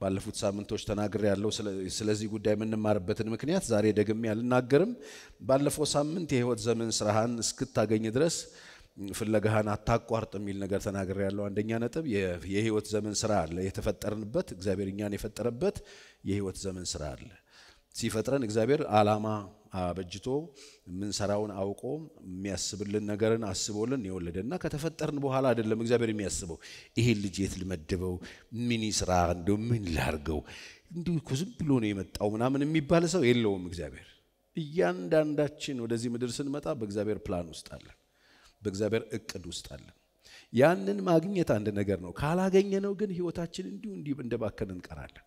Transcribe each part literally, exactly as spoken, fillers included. بالفوت سامنتوش تناجر يالله سل سلزي قدام نماربتين مكنيات زاري دجمي على ناجرم بالفوت سامنتي هو تزمن سرهان سكت تاجين يدرس في اللجان عتاق وارت ميل نجار تناجر يالله عندنا نتب يهيه وتزمن سرال يتفتر نبت إخبار يعني فتر نبت يهيه وتزمن سرال سي فترة إخبار علامة بجتو من سراون أوقوم مياسبل النجارن أسبولن يولدنا كتفتر نبوه على دل مخبار مياسبو إيه اللي جيت المدبو مني سران دو من لارجو دو كوزب بلوني مت أو نامن ميبالسو إللو مخبار ياندان داشين ودزي مدرسن مت أب مخبار بلانوس تالن بجزبر اكدوست علن يانن ماغنيت عند نغرنو ካላገኘነው ግን ህይወታችን እንዲሁ እንዲህ እንደባከነን ቀራለን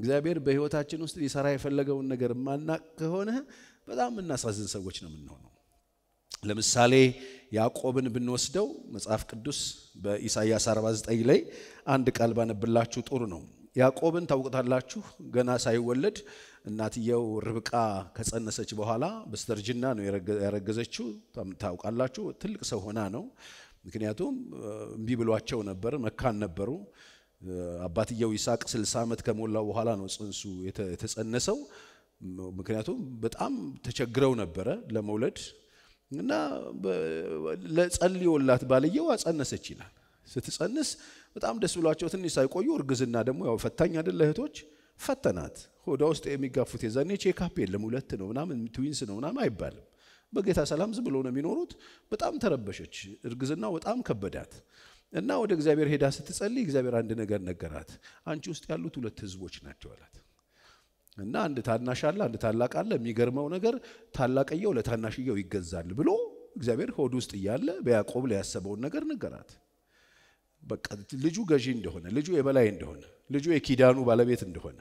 እግዚአብሔር በህይወታችን ውስጥ ሊሰራ የፈለገውን ነገር ማናቅ ከሆነ በጣም እናሳዝን ሰዎች ነው የምንሆነው ለምሳሌ ያዕቆብን ብንወስደው መጽሐፍ ቅዱስ በኢሳይያስ አርባ ዘጠኝ ላይ አንድ ቃል ባነብላችሁ ጦሩ ነው ያዕቆብን ታውቁታላችሁ ገና ሳይወለድ እናትየው ርብቃ ከጸነሰች በኋላ በስተርጅና ነው ያረገዘችው ታውቃላችሁ ትልቅ ሰው ሆና ነው ምክንያቱም እንቢ ብሏቸው ነበር መካን ነበሩ አባትየው ይስሐቅ ስልሳ ዓመት ከሞላው በኋላ ነው ጽንሱ የተጸነሰው ምክንያቱም በጣም ተቸግረው ነበር ለመውለድ እና ለጸልዮላት ባልየው አጸነሰች ይላል ስትጸንስ በጣም ደስ ብሏቸው ትንሽ ሳይቆዩ እርግዝና ደግሞ ያው ፈታኝ አይደል ለህቶች ፈተናት ሆዳ ውስጥ የሚጋፉት የዛኔ ቼክአፕ የለም ሁለት ነው ምናምን ትዊንስ ነው ምናምን አይባልም በጌታ ሰላም ዝም ብሎ ነው የሚኖሩት በጣም ተረበሸች እርግዝናው በጣም ከበዳት እና ወደ እግዚአብሔር ሄዳ ስትጸልይ እግዚአብሔር አንድ ነገር ነገራት አንቺ ውስጥ ያሉት ሁለት ህዝቦች ናቸው አላት እና አንድ ታናሽ አለ አንድ ታላቅ አለ የሚገርመው ነገር ታላቅየው ለታናሽየው ይገዛል ብሎ እግዚአብሔር ሆድ ውስጥ ያለ በያዕቆብ ላይ ያሰበውን ነገር ነገራት በቃ ልጁ ገዢ እንደሆነ ልጁ የበላይ እንደሆነ ልጁ የኪዳኑ ባለቤት እንደሆነ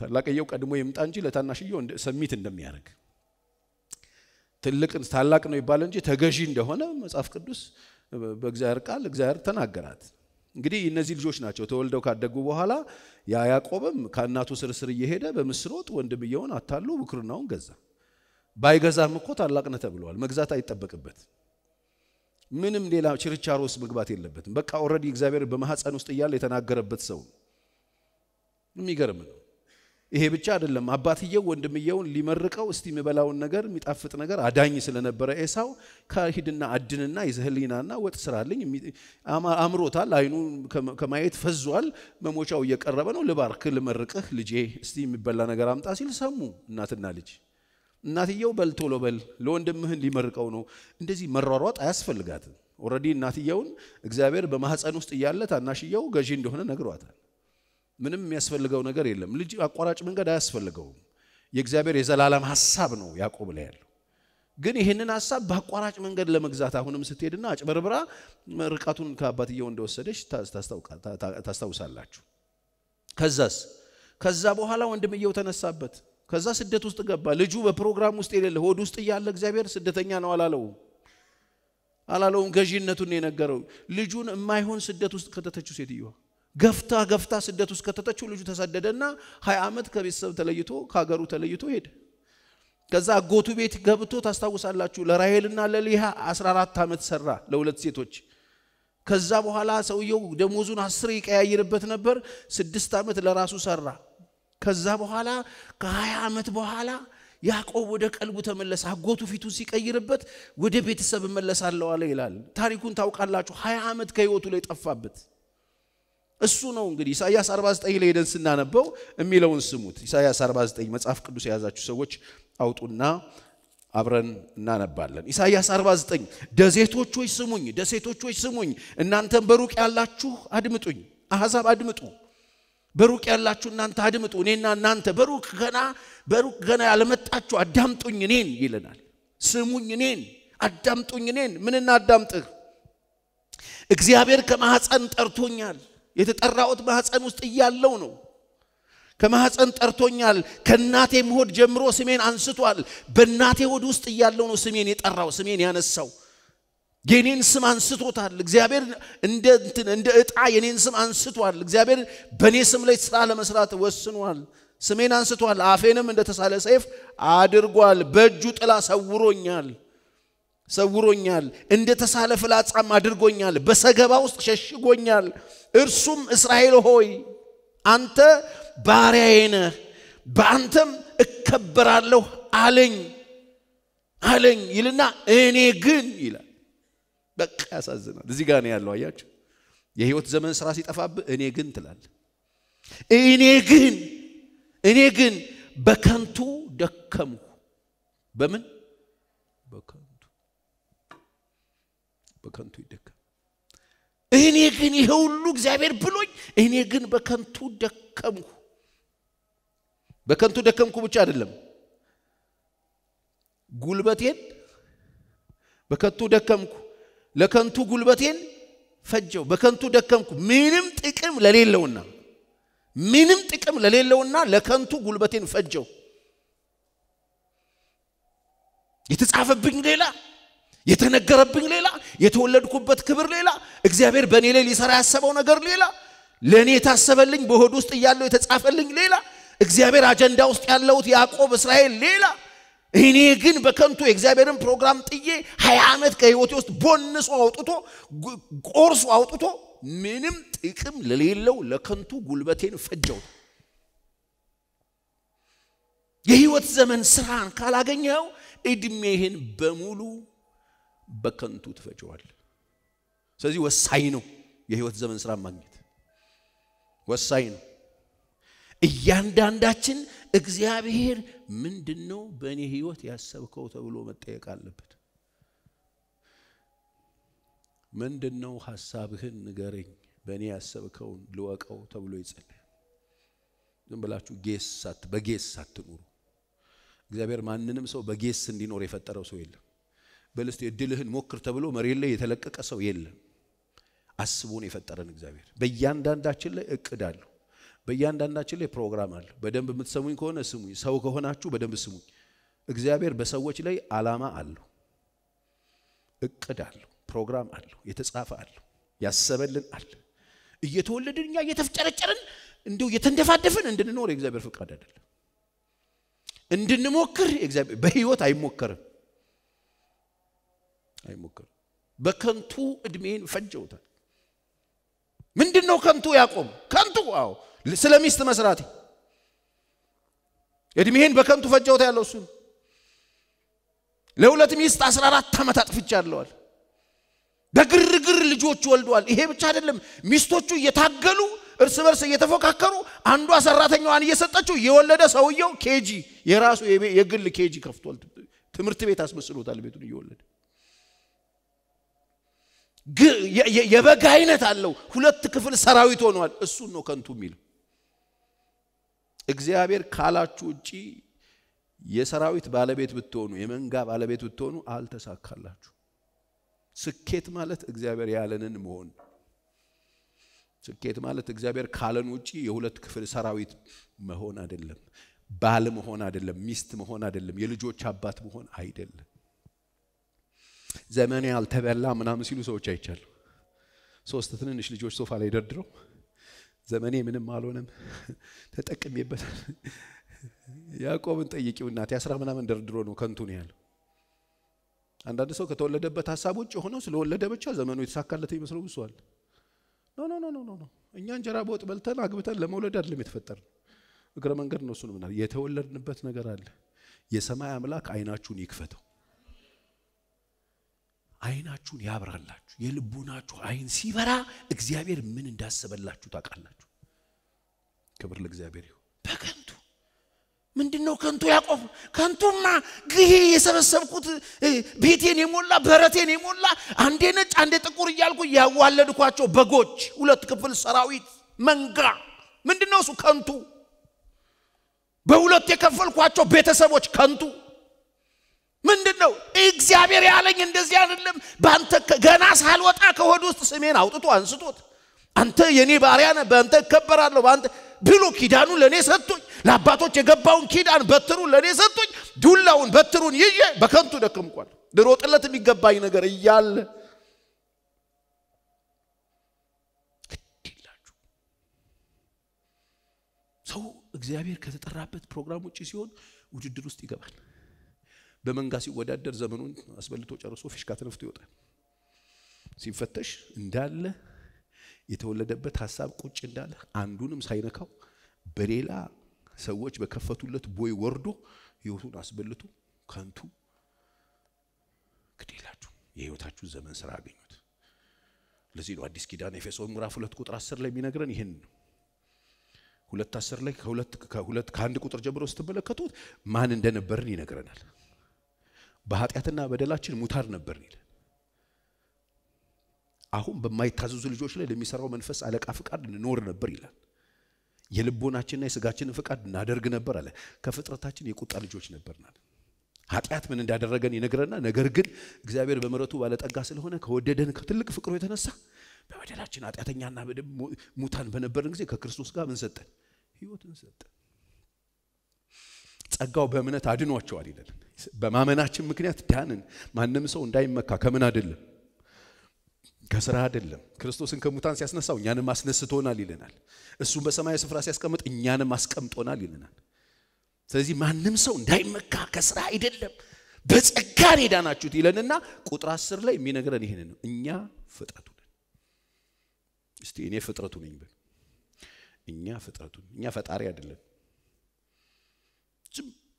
ታላቅየው ቀድሞ ይምጣ እንጂ ለታናሽየው ሰሚት እንደሚያርግ ትልቅን ታላቅ ነው ይባል እንጂ ተገዢ እንደሆነ መጽሐፍ ቅዱስ በእግዚአብሔር ቃል እግዚአብሔር ተናገራት እንግዲህ እነዚህ ልጆች ናቸው ተወልደው ካደጉ በኋላ ያ ያዕቆብም ካናቱ ስርስር እየሄደ በምስሮት ወንድምየውን አታሎ ብኩርናውን ገዛ ባይገዛም እኮ ታላቅ ነው ተብሏል መግዛት አይጠበቅበት ምንም ሌላ ችርቻሮስ ምግባት የለበትም በቃ ኦሬዲ እግዚአብሔር በመሐፀን ውስጥ ይያል የተናገረበት ሰው የሚገርም ነው ይሄ ብቻ አይደለም አባትየው ወንድምየውን ሊመርቀው እስቲ መበላውን ነገር የሚጣፍጥ ነገር አዳኝ ስለነበረ ኤሳው ካሂድና አድንና ይዘህልኝናና ወጥ ስራልኝ አምሮታል አይኑ ከማየት ፈዟል መሞቻው እየቀረበ ነው ለባርክ ለመርቀህ ልጄ እስቲ የሚበላ ነገር አምጣ ሲል ሰሙ እናትና ልጅ እናትየው በልቶሎ በል ለወንድምህን ሊመርቀው ነው እንደዚህ መራራጥ አያስፈልጋት ኦሬዲ እናትየውን እግዚአብሔር በመሐፀን ውስጥ ይያለ ታናሽየው ገዢ እንደሆነ ነግሯታል ምንም የሚያስፈልገው ነገር የለም ልጅ አቋራጭ መንገድ አያስፈልገው የእግዚአብሔር የዘላለም ሐሳብ ነው ያዕቆብ ላይ ያለው ግን ይሄንን ሐሳብ ባቋራጭ መንገድ ለመግዛት አሁንም ስትሄድና አጭበርብራ ርቃቱን ከአባትየው እንደወሰደች ታስታውሳላችሁ ከዛስ ከዛ በኋላ ወንድምየው ተነሳበት ከዛ ስደት ውስጥ ገባ ልጁ በፕሮግራም ውስጥ የሌለ ሆድ ውስጥ ያለ እግዚአብሔር ስደተኛ ነው አላለው አላለውም ገዢነቱን የነገረው ልጁን የማይሆን ስደት ውስጥ ከተተቹ ሴትየዋ ገፍታ ገፍታ ስደት ውስጥ ከተተቹ ልጁ ተሰደደና ሃያ ዓመት ከቤተሰብ ተለይቶ ካገሩ ተለይቶ ሄደ ከዛ አጎቱ ቤት ገብቶ ታስታውሳላችሁ ለራሔልና ለሊያ አስራ አራት ዓመት ሰራ ለሁለት ሴቶች ከዛ በኋላ ሰውየው ደሞዙን አስር ይቀያይርበት ነበር ስድስት ዓመት ለራሱ ሰራ ከዛ በኋላ ከሃያ ዓመት በኋላ ያዕቆብ ወደ ቀልቡ ተመለሰ አጎቱ ፊቱን ሲቀይርበት ወደ ቤተሰብ መለሳለው አለ ይላል ታሪኩን ታውቃላችሁ ሃያ ዓመት ከህይወቱ ላይ ጠፋበት እሱ ነው እንግዲህ ኢሳይያስ አርባ ዘጠኝ ላይ ሄደን ስናነበው እሚለውን ስሙት ኢሳይያስ አርባ ዘጠኝ መጽሐፍ ቅዱስ ያዛችሁ ሰዎች አውጡና አብረን እናነባለን ኢሳይያስ አርባ ዘጠኝ ደሴቶች ሆይ ስሙኝ ደሴቶች ሆይ ስሙኝ እናንተም በሩቅ ያላችሁ አድምጡኝ አሕዛብ አድምጡ በሩቅ ያላችሁ እናንተ አድምጡ እኔና እናንተ በሩቅ ገና በሩቅ ገና ያለመጣችሁ አዳምጡኝ እኔን ይለናል ስሙኝ እኔን አዳምጡኝ እኔን ምንና አዳምጥህ እግዚአብሔር ከማህፀን ጠርቶኛል የተጠራውት ማህፀን ውስጥ ይያለው ነው كما أنت أرتونيال كناتي مهود جمرو سمين أنستوال بناتي ودوست ياللونو سمين يتقرأو سمين يانسو جنين سم أنستوال لجزابير إند إند إتعاي جنين سم أنستوال لجزابير بني سم ليت سالة مسرات وسنوال سمين أنستوال عافينا من ده سالة سيف عادرقوال بجوت إلا سورونيال سورونيال إند تسالة فلات عم عادرقونيال بس جباوس ششقونيال إرسم إسرائيل هوي أنت بارينا بانتم اكبر له علين علين يلنا اني جن يلا بقى سازنا دزي غاني يالو اياچو የህይወት ዘመን ስራ ሲጠፋብ እኔ ግን ትላል እኔ ግን እኔ ግን በከንቱ ደከምኩ በምን በከንቱ በከንቱ ይደከም እኔ ግን ይሁሉ እግዚአብሔር ብሎኝ እኔ ግን በከንቱ ደከምኩ በከንቱ ደከምኩ ብቻ አይደለም ጉልበቴን በከንቱ ደከምኩ ለከንቱ ጉልበቴን ፈጀው በከንቱ ደከምኩ ምንም ጥቅም ለሌለውና ምንም ጥቅም ለሌለውና ለከንቱ ጉልበቴን ፈጀው የተጻፈብኝ ሌላ የተነገረብኝ ሌላ የተወለድኩበት ክብር ሌላ እግዚአብሔር በእኔ ላይ ሊሰራ ያሰበው ነገር ሌላ ለኔ ታሰበልኝ በሆድ ውስጥ ያለው የተጻፈልኝ ሌላ እግዚአብሔር አጀንዳ ውስጥ ያለው ያዕቆብ እስራኤል ሌላ እኔ ግን በከንቱ እግዚአብሔርን ፕሮግራም ጥዬ ሃያ ዓመት ከህይወቴ ውስጥ ቦንሶ አውጥቶ ቆርሶ አውጥቶ ምንም ጥቅም ለሌለው ለከንቱ ጉልበቴን ፈጀው የህይወት ዘመን ስራን ካላገኘው እድሜህን በሙሉ በከንቱ ተፈጨዋል ስለዚህ ወሳኝ ነው የህይወት ዘመን ስራ ማግኘት ወሳኝ ነው እያንዳንዳችን እግዚአብሔር ምንድነው በእኔ ህይወት ያሰብከው ተብሎ መጠየቅ አለበት ምንድነው ሐሳብህን ንገረኝ በእኔ ያሰብከው ልወቀው ተብሎ ይጸልይ ዝም ብላችሁ ጌስ ሳት በጌስ ሳትኑሩ እግዚአብሔር ማንንም ሰው በጌስ እንዲኖር የፈጠረው ሰው የለም በልስት እድልህን ሞክር ተብሎ መሬት ላይ የተለቀቀ ሰው የለም አስቦን የፈጠረን እግዚአብሔር በእያንዳንዳችን ላይ እቅድ አለው በእያንዳንዳችን ላይ ፕሮግራም አለው በደንብ የምትሰሙኝ ከሆነ ስሙኝ ሰው ከሆናችሁ በደንብ ስሙኝ እግዚአብሔር በሰዎች ላይ አላማ አለው እቅድ አለው ፕሮግራም አለው የተጻፈ አለው ያሰበልን አለ እየተወለድን ያ እየተፈጨረጨርን እንዲው እየተንደፋደፈን እንድንኖር እግዚአብሔር ፍቃድ አይደለም እንድንሞክር እግዚአብሔር በህይወት አይሞከርም አይሞከርም በከንቱ እድሜን ፈጀውታል ምንድነው ከንቱ ያቆም ከንቱ አው ስለሚስት መስራቴ እድሜን በከንቱ ፈጀውታ ያለው እሱ ለሁለት ሚስት አስራ አራት አመት አጥፍቻለሁ በግርግር ልጆች ወልዷል ይሄ ብቻ አይደለም ሚስቶቹ እየታገሉ እርስ በርስ እየተፎካከሩ አንዷ ሰራተኛዋን እየሰጠችው የወለደ ሰውየው ኬጂ የራሱ የግል ኬጂ ከፍቷል ትምርት ቤት አስመስሎታል ቤቱን ይወለደ የበጋ አይነት አለው ሁለት ክፍል ሰራዊት ሆኗል እሱ ነው ከንቱ ሚል እግዚአብሔር ካላችሁ እጪ የሰራዊት ባለቤት ብትሆኑ የመንጋ ባለቤት ብትሆኑ አልተሳካላችሁ ስኬት ማለት እግዚአብሔር ያለንን መሆን ስኬት ማለት እግዚአብሔር ካለን እጪ የሁለት ክፍል ሰራዊት መሆን አይደለም ባል መሆን አይደለም ሚስት መሆን አይደለም የልጆች አባት መሆን አይደለም زماني على تبلا منام سيلو سوتش أيشال، سوست تنين إيش لجوش سوف على يدردرو، زماني من المعلومة تتأكد يبى، يا كوب أنت يجيك وناتي أسرع منا من دردرون وكنتوني هل، عند هذا سو كتول لدب بتحسابه شو هنوس لول لدب بتشا زمانه يتساكل لتي مثله بسؤال، no no no no no no، إني جربوت بلتنا عقبتنا لما ولد اللي متفتر، وكرمان قرنا سلمنا، يتولد نبتنا قرال، يسمع أملاك عيناتشو نيكفتو. አይናችሁን ያብራላችሁ የልቡናችሁ አይን ሲበራ እግዚአብሔር ምን እንዳሰበላችሁ ታውቃላችሁ ክብር ለእግዚአብሔር ይሁን በከንቱ ምንድነው ከንቱ ያቆም ከንቱማ ግህ የሰበሰብኩት ቤቴን የሞላ በረቴን የሞላ አንዴ ነጭ አንዴ ጥቁር ይያልኩ ያዋለድኳቸው በጎች ሁለት ክፍል ሰራዊት መንጋ ምንድነው እሱ ከንቱ በሁለት የከፈልኳቸው ቤተሰቦች ከንቱ ምንድነው እግዚአብሔር ያለኝ እንደዚህ አይደለም ባንተ ገና ሳልወጣ ከሆድ ውስጥ ስሜን አውጥቶ አንስቶት አንተ የኔ ባሪያ ነህ ባንተ ከበራለሁ ባንተ بلو كيدانو لني ساتوي لاباتو تجباون كيدان بترون لني ساتوي دولاون بترون يجي بكنتو دكم قال دروت الله تبي جباين غير يال سو إخبار كذا ترابط برنامج وتشيون وجود دروس تجبان بمنقاسي وداد در زمنون أسبلتو جرسو فيش كاتن فتيوته سينفتش نداله يتولد بيت حساب كوتش نداله عندونم ساينكاو بريلا سويج بكفتولت بوي وردو يوتون أسبلتو كانتو كتيلاتو يهوتاتو زمن سرابينوت لذين واديس كيدان فيسون مرافلت كوت راسر لي بينغرن يهن ሁለት አስር ላይ ከሁለት ከሁለት ከአንድ ቁጥር ጀምሮ ስትበለከቱት ማን እንደነበርን ይነግረናል በኃጢያትና በደላችን ሙታር ነበርን ይላል አሁን በማይታዘዙ ልጆች ላይ ለሚሰራው መንፈስ አለቃ ፍቃድ እንኖር ነበር ይላል የልቦናችንና የስጋችንን ፍቃድ እናደርግ ነበር አለ ከፍጥረታችን የቁጣ ልጆች ነበርናል ኃጢያት ምን እንዳደረገን ይነግረናል ነገር ግን እግዚአብሔር በመረቱ ባለጠጋ ስለሆነ ከወደደን ከትልቅ ፍቅሩ የተነሳ በወደላችን አጥያተኛና ሙታን በነበረን ጊዜ ከክርስቶስ ጋር ምን ሰጠን ህይወትን ሰጠን ጸጋው በእምነት አድኗቸዋል ይላል በማመናችን ምክንያት ዳንን ማንም ሰው እንዳይመካ ከምን አይደለም ከሥራ አይደለም ክርስቶስን ከሙታን ሲያስነሳው እኛንም አስነስቶናል ይለናል እሱም በሰማያዊ ስፍራ ሲያስቀምጥ እኛንም አስቀምጦናል ይለናል ስለዚህ ማንም ሰው እንዳይመካ ከሥራ አይደለም በጸጋ ዳናችሁት ይለንና ቁጥር አስር ላይ የሚነገረን ይሄንን ነው እኛ ፍጥረቱ استيني فترة نينبل، إنيا فترة، إنيا فتاري أدلل،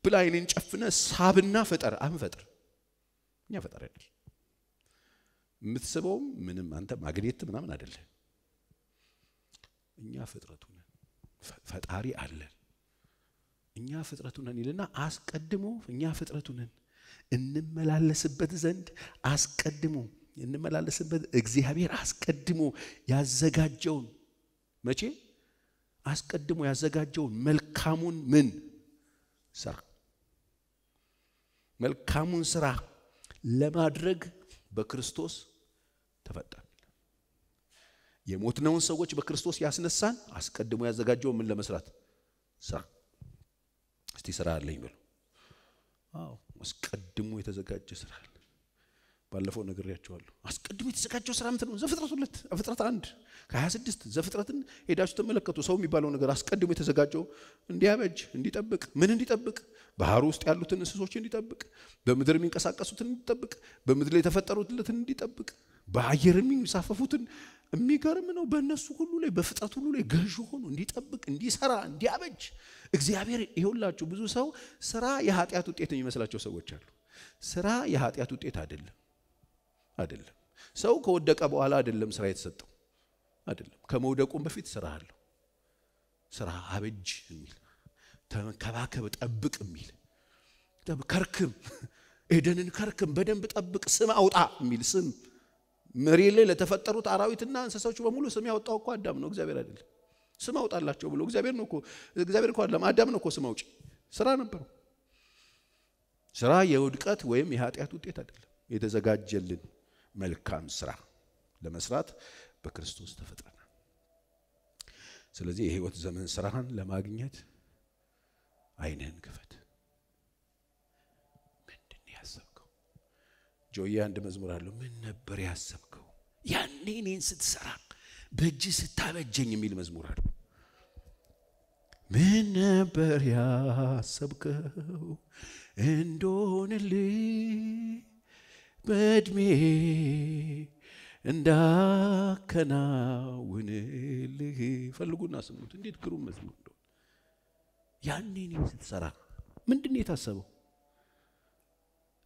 بلاين إنش أفنى سابنا فترة، أهم فترة، إنيا فترة أدلل، مثسبهم من أنت ماجريت من أمن أدلل، إنيا فترة تونا، فتاري أدلل، إنيا فترة تونا نيلنا عاس قدمو، إنيا فترة تونا، إنما لا لسبت زند عاس قدمو. إنما لا لسبب إجزاهير أسقدمو يا زجاجون، ماشي؟ أسقدمو يا زجاجون ملكامون من سر، ملكامون سرا لما أدرج بكريستوس تفتح. يموتنا ونسويش بكريستوس ياسين السان أسقدمو يا زجاجون من لما سرات سر. استسرار ليملو. أو أسقدمو يتزجاج سرا. ባለፈው ነግሬያችኋለሁ አስቀድሞ የተዘጋጀው ስራ ምንድን ነው ዘፍጥረት ሁለት አፍጥረት አንድ ከ26 ዘፍጥረትን ሄዳችሁ ተመለከቱ ሰው የሚባለው ነገር አስቀድሞ የተዘጋጀው እንዲያበጅ እንዲጠብቅ ምን እንዲጠብቅ ባህሩ ውስጥ ያሉትን እንስሶች እንዲጠብቅ በመድር የሚንቀሳቀሱትን እንዲጠብቅ በመድር ላይ የተፈጠሩትን እንዲጠብቅ በአየር የሚንሳፈፉትን የሚገርም ነው በእነሱ ሁሉ ላይ በፍጥረት ሁሉ ላይ ገዥ ሆኖ እንዲጠብቅ እንዲሰራ እንዲያበጅ እግዚአብሔር ይሁንላችሁ ብዙ ሰው ስራ የኃጢያት ውጤት የሚመስላቸው ሰዎች አሉ ስራ የኃጢያት ውጤት አይደለም አይደለም ሰው ከወደቀ በኋላ አይደለም ስራ የተሰጠው አይደለም ከመውደቁም በፊት ስራ አለ ስራ አብጅ የሚል ተከባከብ ጠብቅ የሚል ተከርክም ኤደንን ከርክም በደንብ ጠብቅ ስም አውጣ የሚል ስም መሬለ ለተፈጠሩት አራዊትና እንስሳዎች በሙሉ ስም ያወጣው እኮ አዳም ነው እግዚአብሔር አይደለም ስም አውጣላቸው ብሎ እግዚአብሔር ነው እኮ እግዚአብሔር እኮ አይደለም አዳም ነው እኮ ስም አውጪ ስራ ነበር ስራ የውድቀት ወይም የኃጢያት ውጤት አይደለም የተዘጋጀልን መልካም ስራ ለመስራት በክርስቶስ ተፈጥረና ስለዚህ የህይወት ዘመን ስራን ለማግኘት አይነን ክፈት ምንድን ያሰብከው ጆያ አንድ መዝሙር አለው ምን ነበር ያሰብከው ያኔ እኔን ስትሰራ በእጅ ስታበጀኝ የሚል መዝሙር አለው ምን ነበር ያሰብከው እንደሆነልኝ በድሜ እንዳከናውንልህ ፈልጉና ስሙት እንዴት ግሩም መስሎ እንደው ያኔ ነው ስትሰራ ምንድነው የታሰበው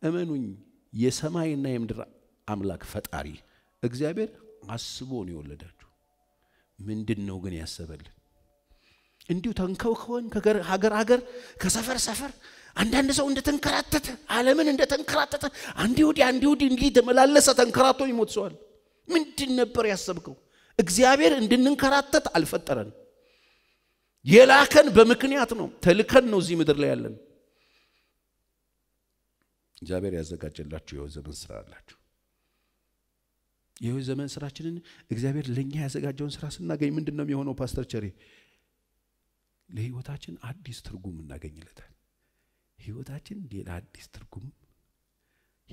አመኑኝ የሰማይና የምድር አምላክ ፈጣሪ እግዚአብሔር አስቦ ነው የወለዳችሁ ምንድነው ግን ያሰበልን እንዲው ተንከውከውን ከሀገር ሀገር ከሰፈር ሰፈር አንዳንድ ሰው እንደተንከራተተ ዓለምን እንደተንከራተተ አንዲውዲ አንዲውዲ እንዲደመላለሰ ተንከራቶ ይሞትሷል ምንድን ነበር ያሰብከው እግዚአብሔር እንድንንከራተት አልፈጠረን የላከን በምክንያት ነው ተልከን ነው እዚህ ምድር ላይ ያለን እግዚአብሔር ያዘጋጀላችሁ የሆነ ዘመን ስራ አላችሁ የሆነ ዘመን ስራችንን እግዚአብሔር ለኛ ያዘጋጀውን ስራ ስናገኝ ምንድነው የሚሆነው ፓስተር ቸሪ ለህይወታችን አዲስ ትርጉም እናገኝለታል ህይወታችን ሌላ አዲስ ትርጉም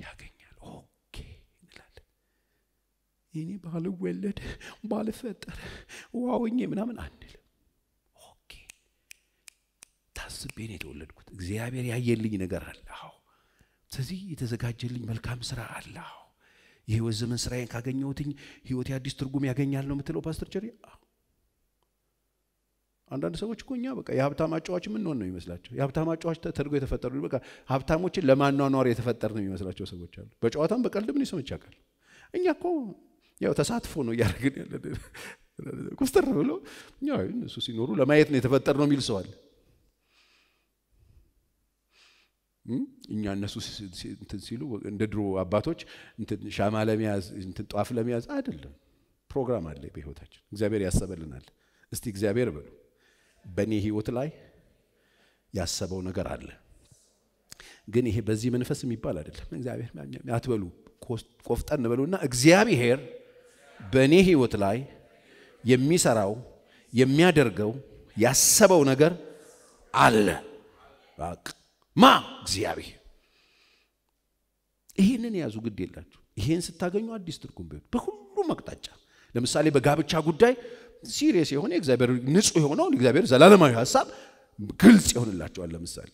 ያገኛል ኦኬ እንላለን እኔ ባልወለድ ባልፈጠር ዋውኝ ምናምን አንልም ኦኬ ታስቤን የተወለድኩት እግዚአብሔር ያየልኝ ነገር አለ አዎ ስለዚህ የተዘጋጀልኝ መልካም ስራ አለ አዎ የህይወት ዘመን ስራዬን ካገኘሁትኝ ህይወቴ አዲስ ትርጉም ያገኛል ነው የምትለው ፓስተር ቸሪ አንዳንድ ሰዎች ቆኛ በቃ ያብታማጫዎች ምን ነው ነው ይመስላቸው ያብታማጫዎች ተደርጎ የተፈጠሩ በቃ ሀብታሞችን ለማናኗር የተፈጠሩ ነው ይመስላቸው ሰዎች አሉ በጨዋታም በቀልድም ነው ሰምቻካል እኛኮ ያው ተሳትፎ ነው ያርግን ያለ ኮስተር ብሎ ያው እሱ ሲኖሩ ለማየት ነው የተፈጠሩ ነው የሚል ሰው አለ እኛ እነሱ እንትን ሲሉ እንደ ድሮ አባቶች እንትን ሻማ ለሚያዝ እንትን ጧፍ ለሚያዝ አይደለም ፕሮግራም አለ በህይወታችን እግዚአብሔር ያሰበልናል እስቲ እግዚአብሔር በሉ በኔ ህይወት ላይ ያሰበው ነገር አለ ግን ይሄ በዚህ መንፈስ የሚባል አይደለም እግዚአብሔር ያትበሉ ቆፍጠን በሉና እግዚአብሔር በኔ ህይወት ላይ የሚሰራው የሚያደርገው ያሰበው ነገር አለ ባክ ማ እግዚአብሔር ይሄንን ያዙ ግድ ይላችሁ ይሄን ስታገኙ አዲስ ትርጉም ቢሆን በሁሉ መቅጣጫ ለምሳሌ በጋብቻ ጉዳይ ሲሪየስ የሆነ እግዚአብሔር ንጹህ የሆነው እግዚአብሔር ዘላለማዊ ሐሳብ ግልጽ ይሆንላችኋል ለምሳሌ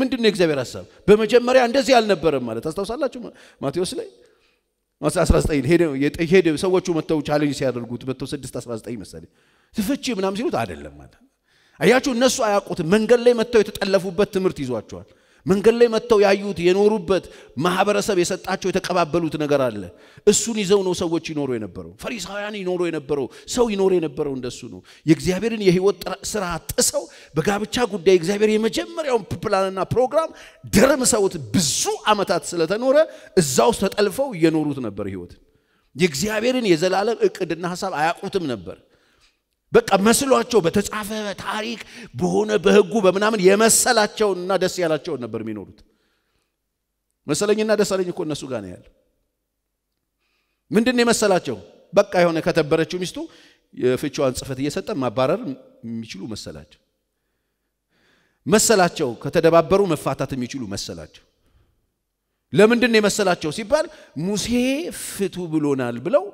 ምንድነው እግዚአብሔር ሐሳብ በመጀመሪያ እንደዚህ ያልነበረም ማለት አስተውሳላችሁ ማቴዎስ ላይ አስራ ዘጠኝ ሄደው የሄደው ሰዎቹ መተው ቻሌንጅ ሲያደርጉት ስድስት አስራ ዘጠኝ መሰለኝ ፍቺ ምናም ሲሉት አይደለም ማለት አያችሁ እነሱ አያቁት መንገድ ላይ መተው የተጠለፉበት ትምርት ይዟቸዋል መንገድ ላይ መተው ያዩት የኖሩበት ማህበረሰብ የሰጣቸው የተቀባበሉት ነገር አለ እሱን ይዘው ነው ሰዎች ይኖሩ የነበረው ፈሪሳውያን ይኖሩ የነበረው ሰው ይኖር የነበረው እንደሱ ነው የእግዚአብሔርን የህይወት ስራ አጥሰው በጋብቻ ጉዳይ እግዚአብሔር የመጀመሪያው ፕላንና ፕሮግራም ደረምሰውት ብዙ አመታት ስለተኖረ እዛው ተጠልፈው የኖሩት ነበር ህይወት የእግዚአብሔርን የዘላለም እቅድና ሐሳብ አያቁትም ነበር በቃ መስሏቸው በተጻፈ ታሪክ በሆነ በህጉ በመናምን የመሰላቸውና ደስ ያላቸው ነበር የሚኖሩት መሰለኝና ደሳለኝ እኮ እነሱ ጋር ነው ያለው ምንድነው የመሰላቸው በቃ የሆነ ከተበረችው ሚስቱ የፍቺዋን ጽፈት እየሰጠ ማባረር የሚችሉ መሰላቸው መሰላቸው ከተደባበሩ መፋታት የሚችሉ መሰላቸው ለምንድነው የመሰላቸው ሲባል ሙሴ ፍቱ ብሎናል ብለው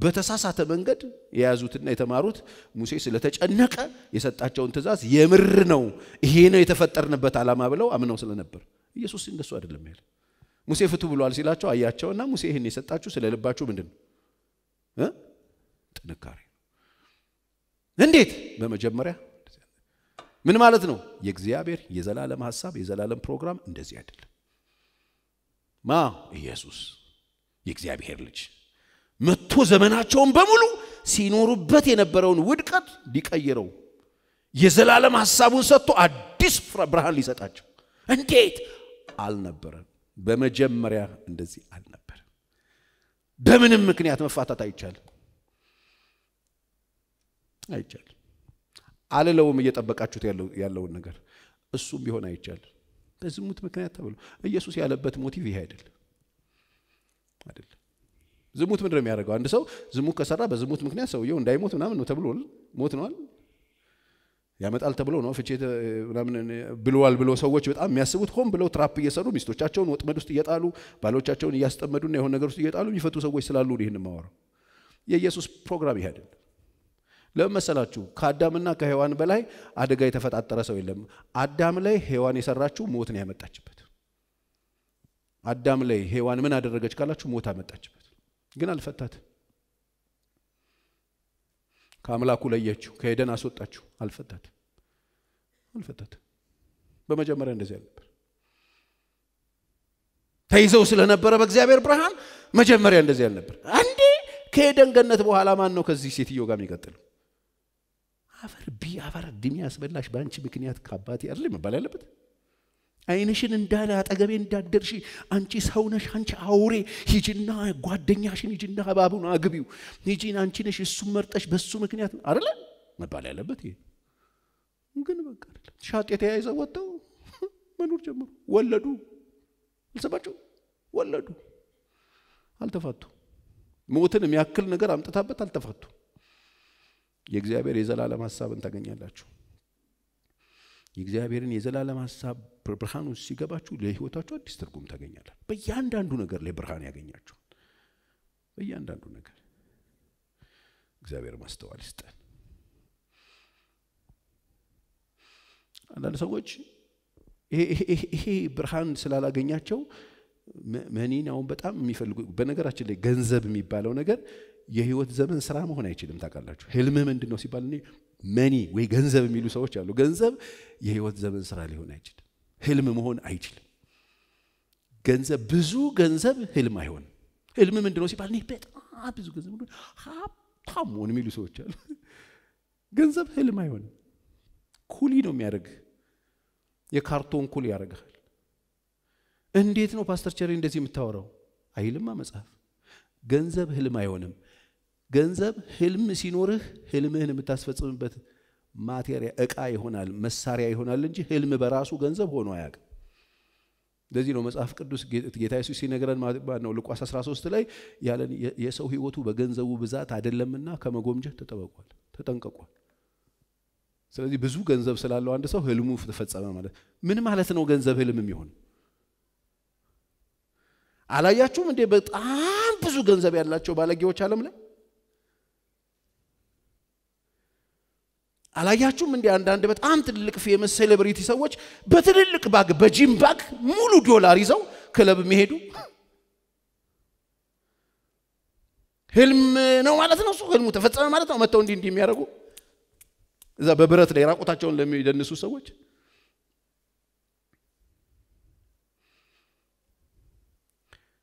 በተሳሳተ መንገድ ያያዙትና የተማሩት ሙሴ ስለተጨነቀ የሰጣቸውን ተዛዝ የምር ነው ይሄ ነው የተፈጠርንበት ዓላማ ብለው አምነው ስለነበር ኢየሱስ እንደሱ አይደለም ያለው ሙሴ ፍቱ ብሏል ሲላቸው አያቸውና ሙሴ ይሄን የሰጣችሁ ስለልባችሁ ምንድነው እ ጥንካሬ እንዴት በመጀመሪያ ምን ማለት ነው የእግዚአብሔር የዘላለም ሐሳብ የዘላለም ፕሮግራም እንደዚህ አይደለም ማ ኢየሱስ የእግዚአብሔር ልጅ መጥቶ ዘመናቸውን በሙሉ ሲኖሩበት የነበረውን ውድቀት ሊቀይረው የዘላለም ሐሳቡን ሰጥቶ አዲስ ብርሃን ሊሰጣቸው እንዴት አልነበረ በመጀመሪያ እንደዚህ አልነበረ በምንም ምክንያት መፋታት አይቻልም አይቻልም አለለውም እየተጠበቃችሁት ያለው ያለው ነገር እሱም ቢሆን አይቻልም በዝሙት ምክንያት ተብሎ ኢየሱስ ያለበት ሞቲቭ ይሄ አይደል አይደል ዝሙት ምንድነው የሚያደርገው አንድ ሰው ዝሙት ከሰራ በዝሙት ምክንያት ሰውየው እንዳይሞት ምናምን ነው ተብሏል ሞት ነው አይደል ያመጣል ተብሎ ነው ፍቺ ምናምን ብሏል ብሎ ሰዎች በጣም የሚያስቡት ሆን ብለው ትራፕ እየሰሩ ሚስቶቻቸውን ወጥመድ ውስጥ እየጣሉ ባሎቻቸውን እያስጠመዱና የሆነ ነገር ውስጥ እየጣሉ የሚፈቱ ሰዎች ስላሉ ይሄንን ማወራው የኢየሱስ ፕሮግራም ይሄ አይደል ለመሰላችሁ ከአዳምና ከሔዋን በላይ አደጋ የተፈጣጠረ ሰው የለም አዳም ላይ ሔዋን የሰራችው ሞት ነው ያመጣችበት አዳም ላይ ሔዋን ምን አደረገች ካላችሁ ሞት አመጣችበት ግን አልፈታት ካምላኩ ለየችው ከሄደን አስወጣችው አልፈታት አልፈታት በመጀመሪያ እንደዚህ ነበር ታይዘው ስለነበረ በእግዚአብሔር ብርሃን መጀመሪያ እንደዚህ ነበር አንዴ ከሄደን ገነት በኋላ ማን ነው ከዚህ ሴትዮ ጋር የሚቀጥለው አፈር ቢአፈር ድሚያስ በላሽ ባንቺ ምክንያት ካባቴ አይደለም ባላለበት አይነሽን እንዳለ አጠገቤ እንዳደርሽ አንቺ ሰው ነሽ አንቺ አውሬ ሂጂና ጓደኛሽን ሂጂና አባቡን አግቢው ሂጂን አንቺ ነሽ እሱ መርጠሽ በሱ ምክንያት አይደለ መባል ያለበት ይሄ ግን በቃ አይደለም ሻጥ የተያይዘው ወጣው መኖር ጀመሩ ወለዱ ልሰባቸው ወለዱ አልተፋቱ ሞትን የሚያክል ነገር አምጥታበት አልተፋቱ የእግዚአብሔር የዘላለም ሐሳብን ታገኛላችሁ يجزاهبيرن يزلال ما سب برهان وسيجا باشو له وتأشوا دستركم تغنيالا. بيان دان دونا كرله برهان يغنياچو. بيان دان دونا كر. يجزاهبير ما استوالستان. أنا نسويش. إيه إيه إيه إيه برهان سلالا غنياچو. مهنينا هم بتأم ميفلقو بنقرأش اللي جنزب ميبالو نقر يهوت زمن سرامه هنا يشيلهم تاكلاتشو. هلمه من دنوسي بالني. ماني وهي جنزب ميلو سووا شالو جنزب يهوت زمن سرالي هون عيجيل هلم مهون عيجيل جنزب بزو جنزب هلم هون هلم من دلوقتي بالنيه بيت آه بزو جنزب خاب خامون ميلو سووا شالو جنزب هلم هون كولي نو ميارج يكارتون كولي يارج خال انديت نو باستر شرين دزيم تاورو هلم ما مساف جنزب هلم هونم جنزب هلم سينوره هلم هنا متاسفة من بث ما تياري أكاي هنا المساري هنا لنجي هلم براسو جنزب هون وياك ده زينو مسافة كدوس جيتاي سوسي نجران ما ما نقولك أساس راسو استلاي يالن يسوي وتو بجنزب وبزات عدل منا كما قوم جه تتوقعال تتنققوال سلذي بزوج جنزب سلالو عنده سو هلمو في فتس أمام هذا من ما حلتنا وجنزب هلم ميهون على ياتشو من ده بيت آم بزوج جنزب يلا تشو بالك يو تشالم له على يا شو من دي عندنا دبت عم تدلك في مس celebrity سوتش بتدلك باق بجيم باق مولو دولاري زاو كلب مهدو هلم نوع على تناصو هلم متفتح على تناصو ما توندين دي مياركو إذا ببرت لي راقو تاجون لما يدنسو سوتش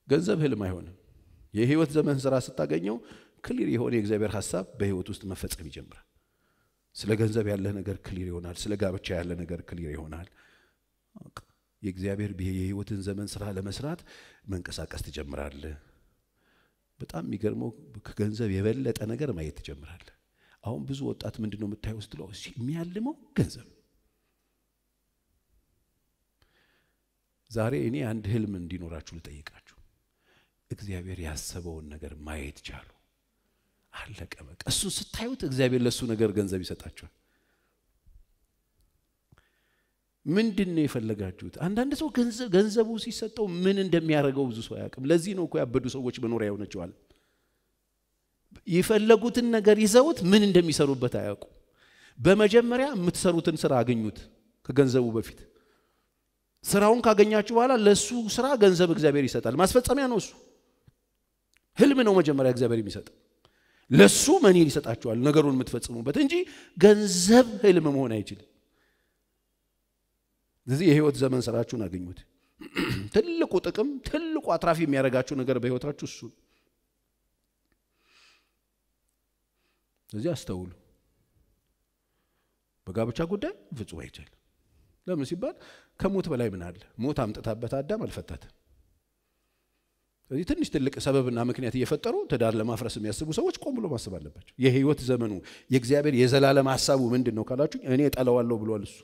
جذب هلم ما هون يهيوت زمان زراعة تاجينيو كل يهون يجذب حساب بهيوت است مفتح بيجمبر سلا جنزب يعلى نجار كليري هونال سلا جاب تشاه يعلى نجار كليري هونال يجزاهير بهيه وتنزمن سرها لمسرات من كساك استجمرال بتأم يجرمو كجنزب يبلت أنا جرم يتجمرال أهم بزوت أتمنى إنه متهوس دلوقتي ميعلمو جنزب زاري إني عند هلم من دينو راتشول تيجاتشو يجزاهير يحسبون نجار ما يتجالو أهلك أمك أسون ستحيوت إجزابي الله سونا جر جنزابي ستأجوا من دنيا فلقاتجود عندنا نسوا جنز جنزابو سيستو من عندهم يارجعوا زوجها كم لازينو كوا بدو سووا وش بنو رأيونا جوال يفلقوت النجار يزود من عندهم يسروا بتاعكم بمجمرة متسروا تنسرع جنود كجنزابو بفيت سرعون كجنيا جوالا لسوا سرع جنزاب إجزابي ريسات المسافة أميانوس هل منو مجمرة إجزابي ريسات لسوا مني لسات أشوال نجارون متفتسمون بتنجي جنزب هيل ممهون هيجيل ذي هي وقت زمن سرعتشون أجنود تلقو تكم تلقو أطرافي ميرجعشون نجار بهي وترشوسون ذي أستقول بقى بتشاقو ده فيتو هيجيل لا مسبار كموت بلاي بنادل موت عم تتعب تعدم الفتات ولكن هناك سبب ان يكون هناك فتره تدار لما فرس يسبو سوتش قوموا ما سبب لباش يهيوت زمنو يغزابير يزلاله معسابو مندنو كالاچو እኔ እጠላዋለሁ ብሏል እሱ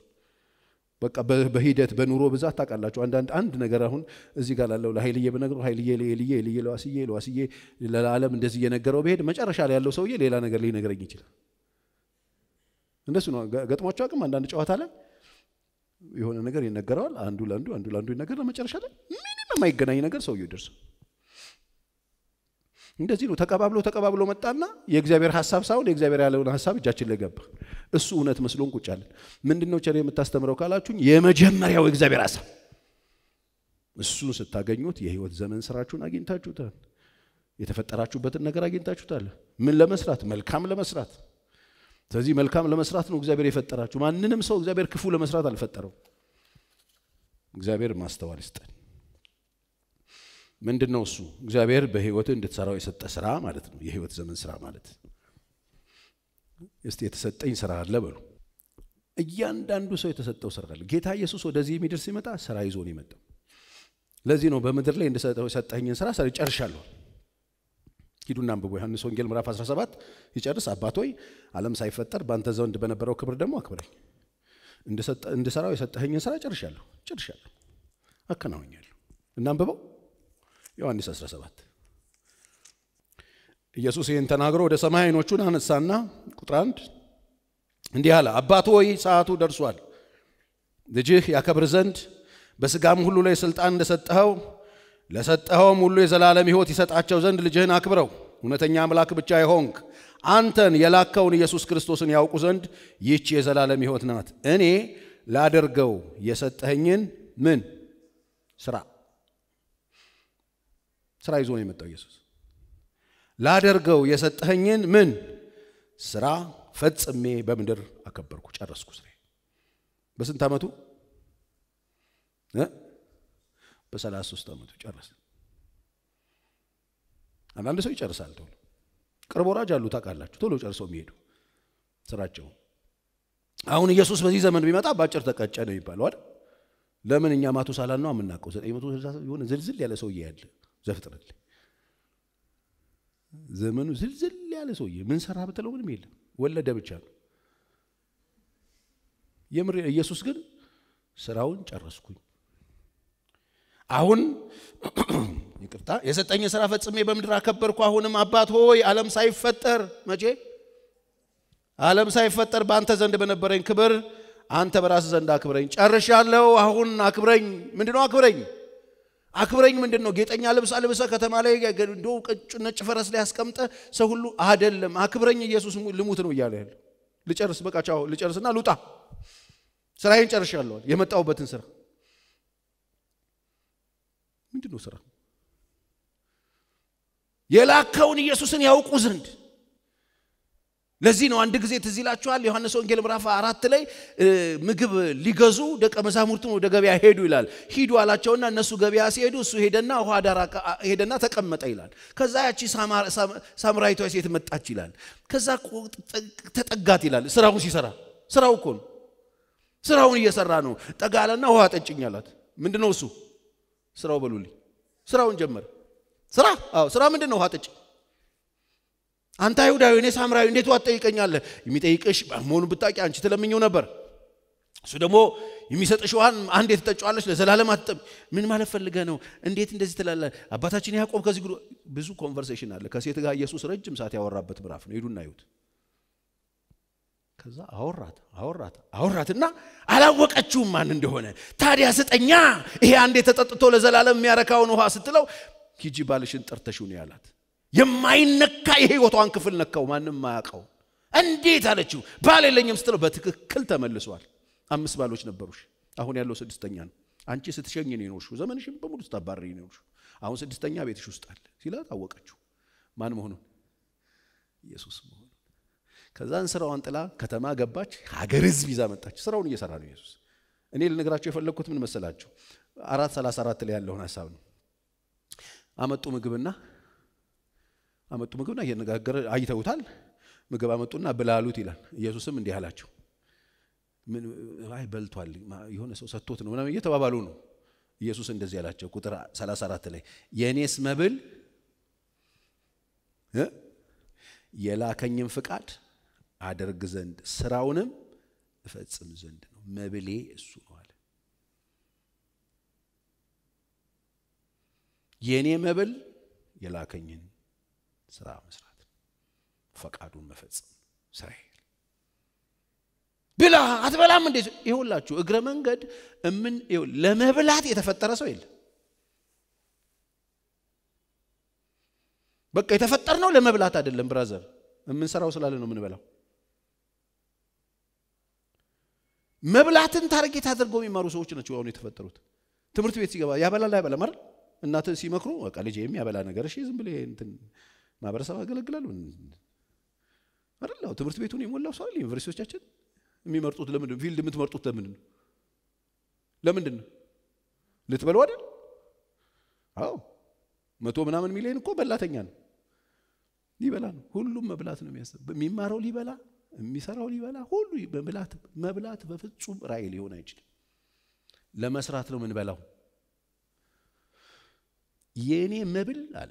በቃ በሂደት በኑሮ ብዛት ታቃላችሁ አንድ አንድ ነገር አሁን እዚህ ጋር ያለው ለኃይልዬ በነገሩ ኃይልዬ ለኃይልዬ ለዋስዬ ለዋስዬ ለዓለም እንደዚህ የነገረው በሄድ መጨረሻ ላይ ያለው ሰውዬ ሌላ ነገር ሊነገረኝ ይችላል እንደሱ ነው ገጥሟቸው አቅም አንድ አንድ ጨዋታ ላይ የሆነ ነገር ይነገራል አንዱ ለአንዱ አንዱ ለአንዱ ይነገራል መጨረሻ ላይ ምንም የማይገናኝ ነገር ሰውዬው ይደርሳል እንደዚህ ነው ተቀባብሎ ተቀባብሎ መጣና የእግዚአብሔር ሐሳብ ሳይሆን የእግዚአብሔር ያለውን ሐሳብ እጃችን ለገባ እሱ እውነት መስሎን ቁጫለን ምንድነው ቸር የምታስተምረው ካላችሁኝ የመጀመሪያው የእግዚአብሔር ሐሳብ እሱ ስታገኙት የህይወት ዘመን ስራችሁን አግኝታችሁታል የተፈጠራችሁበትን ነገር አግኝታችሁታል ምን ለመስራት መልካም ለመስራት ስለዚህ መልካም ለመስራት ነው እግዚአብሔር የፈጠራችሁ ማንንም ሰው እግዚአብሔር ክፉ ለመስራት አልፈጠረው እግዚአብሔር ማስተዋል ይስጠን من دون نوسو، جابر بهيوتن دتسرع يسات سرعة مالتنا، يهيوت زمن سرعة مالت. يستيت سات أين سرعة لبرو؟ أيان داندو سويت سات توسرقل. جيتها يسوع ودزي مدرسي متى سرعة يزوني متى؟ لازينو بمدرلين دسات سات أين سرعة سرعة أرشالو. كيدو نام بقول هن سونجيل مرافس رسابات يجارس أباتوي علم سايفتر بانتزون دبنا برو كبر دمو أكبر. دسات دسرع يسات أين سرعة أرشالو، أرشالو. أكنا وينجلو. نام بقول. يوحنا ساسرة سبعة. يسوع ينتناغرو ده سماه إنه شو نحن ساننا كتراند. إنديالا أباتوي ساعتو درسوال. دجيخ يا كبرزند بس قام كله لي سلطان لسطهو لسطهو كله يزلالم يهوت يسطعچو زند لجهن اكبرو እውነተኛ አምላክ ብቻ ይሆንክ አንተን የላከውን ኢየሱስ ክርስቶስን ያውቁ ዘንድ ይህች የዘላለም ሕይወት ናት እኔ ላደርገው የሰጠኝን ምን ስራ ስራ ይዞ ነው የመጣው ኢየሱስ ላደርገው የሰጠኝን ምን ስራ ፈጽሜ በመንደር አከበርኩ ጨረስኩ ስራ በስንት አመቱ እ በ33 አመቱ ጨረሰ أنا أقول لك أن أنا أقول لك أن أنا أقول لك أن أنا أقول لك أن أنا أقول لك أن أنا أقول لك أن أنا أقول لك أن أنا أقول لك أن أنا أقول لك أن أنا أقول لك أن يكفتا يسطني سرا فصمي بمدرا كبركو اهونم ابات هوي عالم سايفطر ماجي عالم سايفطر بانت زند بنبرين كبر انت براس زند اكبرين چرشالو اهون اكبرين مندنو اكبرين اكبرين مندنو گيطنيا لبس لبس كتما لاي دو نچ فرس لاي اسقمطه سو كله ادلم اكبرين يسوس لموت نو يالهل لچرس بقا چاو لچرسنا لوطا سراين چرشالو يمطاو بتن سرا مندنو سرا የላከውን ኢየሱስን ያውቁ ዘንድ ለዚህ ነው አንድ ጊዜ ትዝ ይላችኋል ዮሐንስ ወንጌል ምዕራፍ አራት ላይ ምግብ ሊገዙ ደቀ መዛሙርቱ ወደ ገበያ ሄዱ ይላል ሂዱ አላቸውና እነሱ ገበያ ሲሄዱ እሱ ሄደና ውሃ ዳራቀ ሄደና ተቀመጠ ይላል ከዛ ያቺ ሳምራይቷ ሴት መጣች ይላል ከዛ ተጠጋት ይላል ስራው ሲሰራ ስራው እኮ ነው ስራውን እየሰራ ነው ጠጋለና ውሃ ጠጭኝ አላት ምንድነው እሱ ስራው በሉልኝ ስራውን ጀመረ ስራ አው ስራ ምንድነው ሀጥጭ አንተ አይሁዳዊ ነህ ሳምራዊ እንዴት ወጣይቀኛል የሚጠይቅሽ መሆኑን ብታቂ አንቺ ተለምኝው ነበር እሱ ደግሞ የሚሰጥሽ ዋን አንዴት ተጠጫዋለሽ ለዘላለም አጥም ምን ማለት ፈልገ ነው እንዴት እንደዚህ ተላላ አባታችን ያዕቆብ ከዚህ ብዙ ኮንቨርሴሽን አለ ከሴት ጋር ኢየሱስ ረጅም ሰዓት ያወራበት ምራፍ ነው ሄዱና ይሁት ከዛ አወራት አወራት አወራትና አላወቀችው ማን እንደሆነ ታዲያ ዘጠኛ ይሄ አንዴ ተጠጥቶ ለዘላለም የሚያረካው ነው ሀስትለው ኪጂ ባልሽን ጠርተሽው ነው ያላት የማይነካ የህይወቷን ክፍል ነካው ማንም ማያቀው እንዴት አለችው ባል የለኝም ስትለው በትክክል ተመልሷል አምስት ባሎች ነበሩሽ አሁን ያለው ስድስተኛ ነው አንቺ ስትሸኝ ነው ኖርሽው ዘመንሽም በሙሉ ተባረሪ ነው ኖርሽው አሁን ስድስተኛ ቤትሽ ውስጥ አለ ሲላት አወቀችው ማን መሆኑ ኢየሱስ መሆኑ ከዛን ስራዋን ጥላ ከተማ ገባች ሀገር ህዝብ ይዛ መጣች ስራውን እየሰራ ነው ኢየሱስ እኔ ልነግራችሁ የፈለኩት ምን መሰላችሁ አራት ሰላሳ አራት ላይ ያለውን ሐሳብ ነው አመጡ ምግብና አመጡ ምግብና የነጋገር አይተውታል ምግብ አመጡና ብላሉት ይላል ኢየሱስም እንዲህ አላቸው ምን አይ በልቷል ይሆነ ሰው ሰጥቶት ነው እና እየተባባሉ ነው ኢየሱስ እንደዚህ ያላቸው ቁጥር ሰላሳ አራት ላይ የኔስ መብል እ የላከኝም ፍቃድ አደርግ ዘንድ ስራውንም እፈጽም ዘንድ ነው መብሌ እሱ ነው የኔ መብል የላከኝን ስራ መስራት ፈቃዱን መፈጸም ሳይ ብላ አትበላም እንዴ ይሁላችሁ እግረ መንገድ ምን ለመብላት የተፈጠረ ሰው ይል በቃ የተፈጠረ ነው ለመብላት አይደለም ብራዘር ምን ሰራው ስላለ ነው ምን በላው መብላትን ታርጌት አድርጎ የሚማሩ ሰዎች ናቸው አሁን የተፈጠሩት ትምርት ቤት ሲገባ ያበላል ያበላል ማለት እናተ ሲመክሩ በቃ ልጅ የሚያበላ ነገር እሺ ዝም ብለ እንትን ማብረሰባ ገለግላሉ አይደል ትምህርት ቤቱን ይሞላው ሰው ዩኒቨርሲቲዎቻችን የሚመርጡት ለምን ፊልድ የምትመርጡት ለምን ለምን እንደነ ለተበሉ አይደል አው መቶ ምናምን ሚሊዮን እኮ በላተኛ ነው ሊበላ ነው ሁሉም መብላት ነው የሚያስብ የሚማረው ሊበላ የሚሰራው ሊበላ ሁሉ በመብላት መብላት በፍጹም ራይ ሊሆን አይችልም ለመስራት ነው ምን በላው የኔ መብል አለ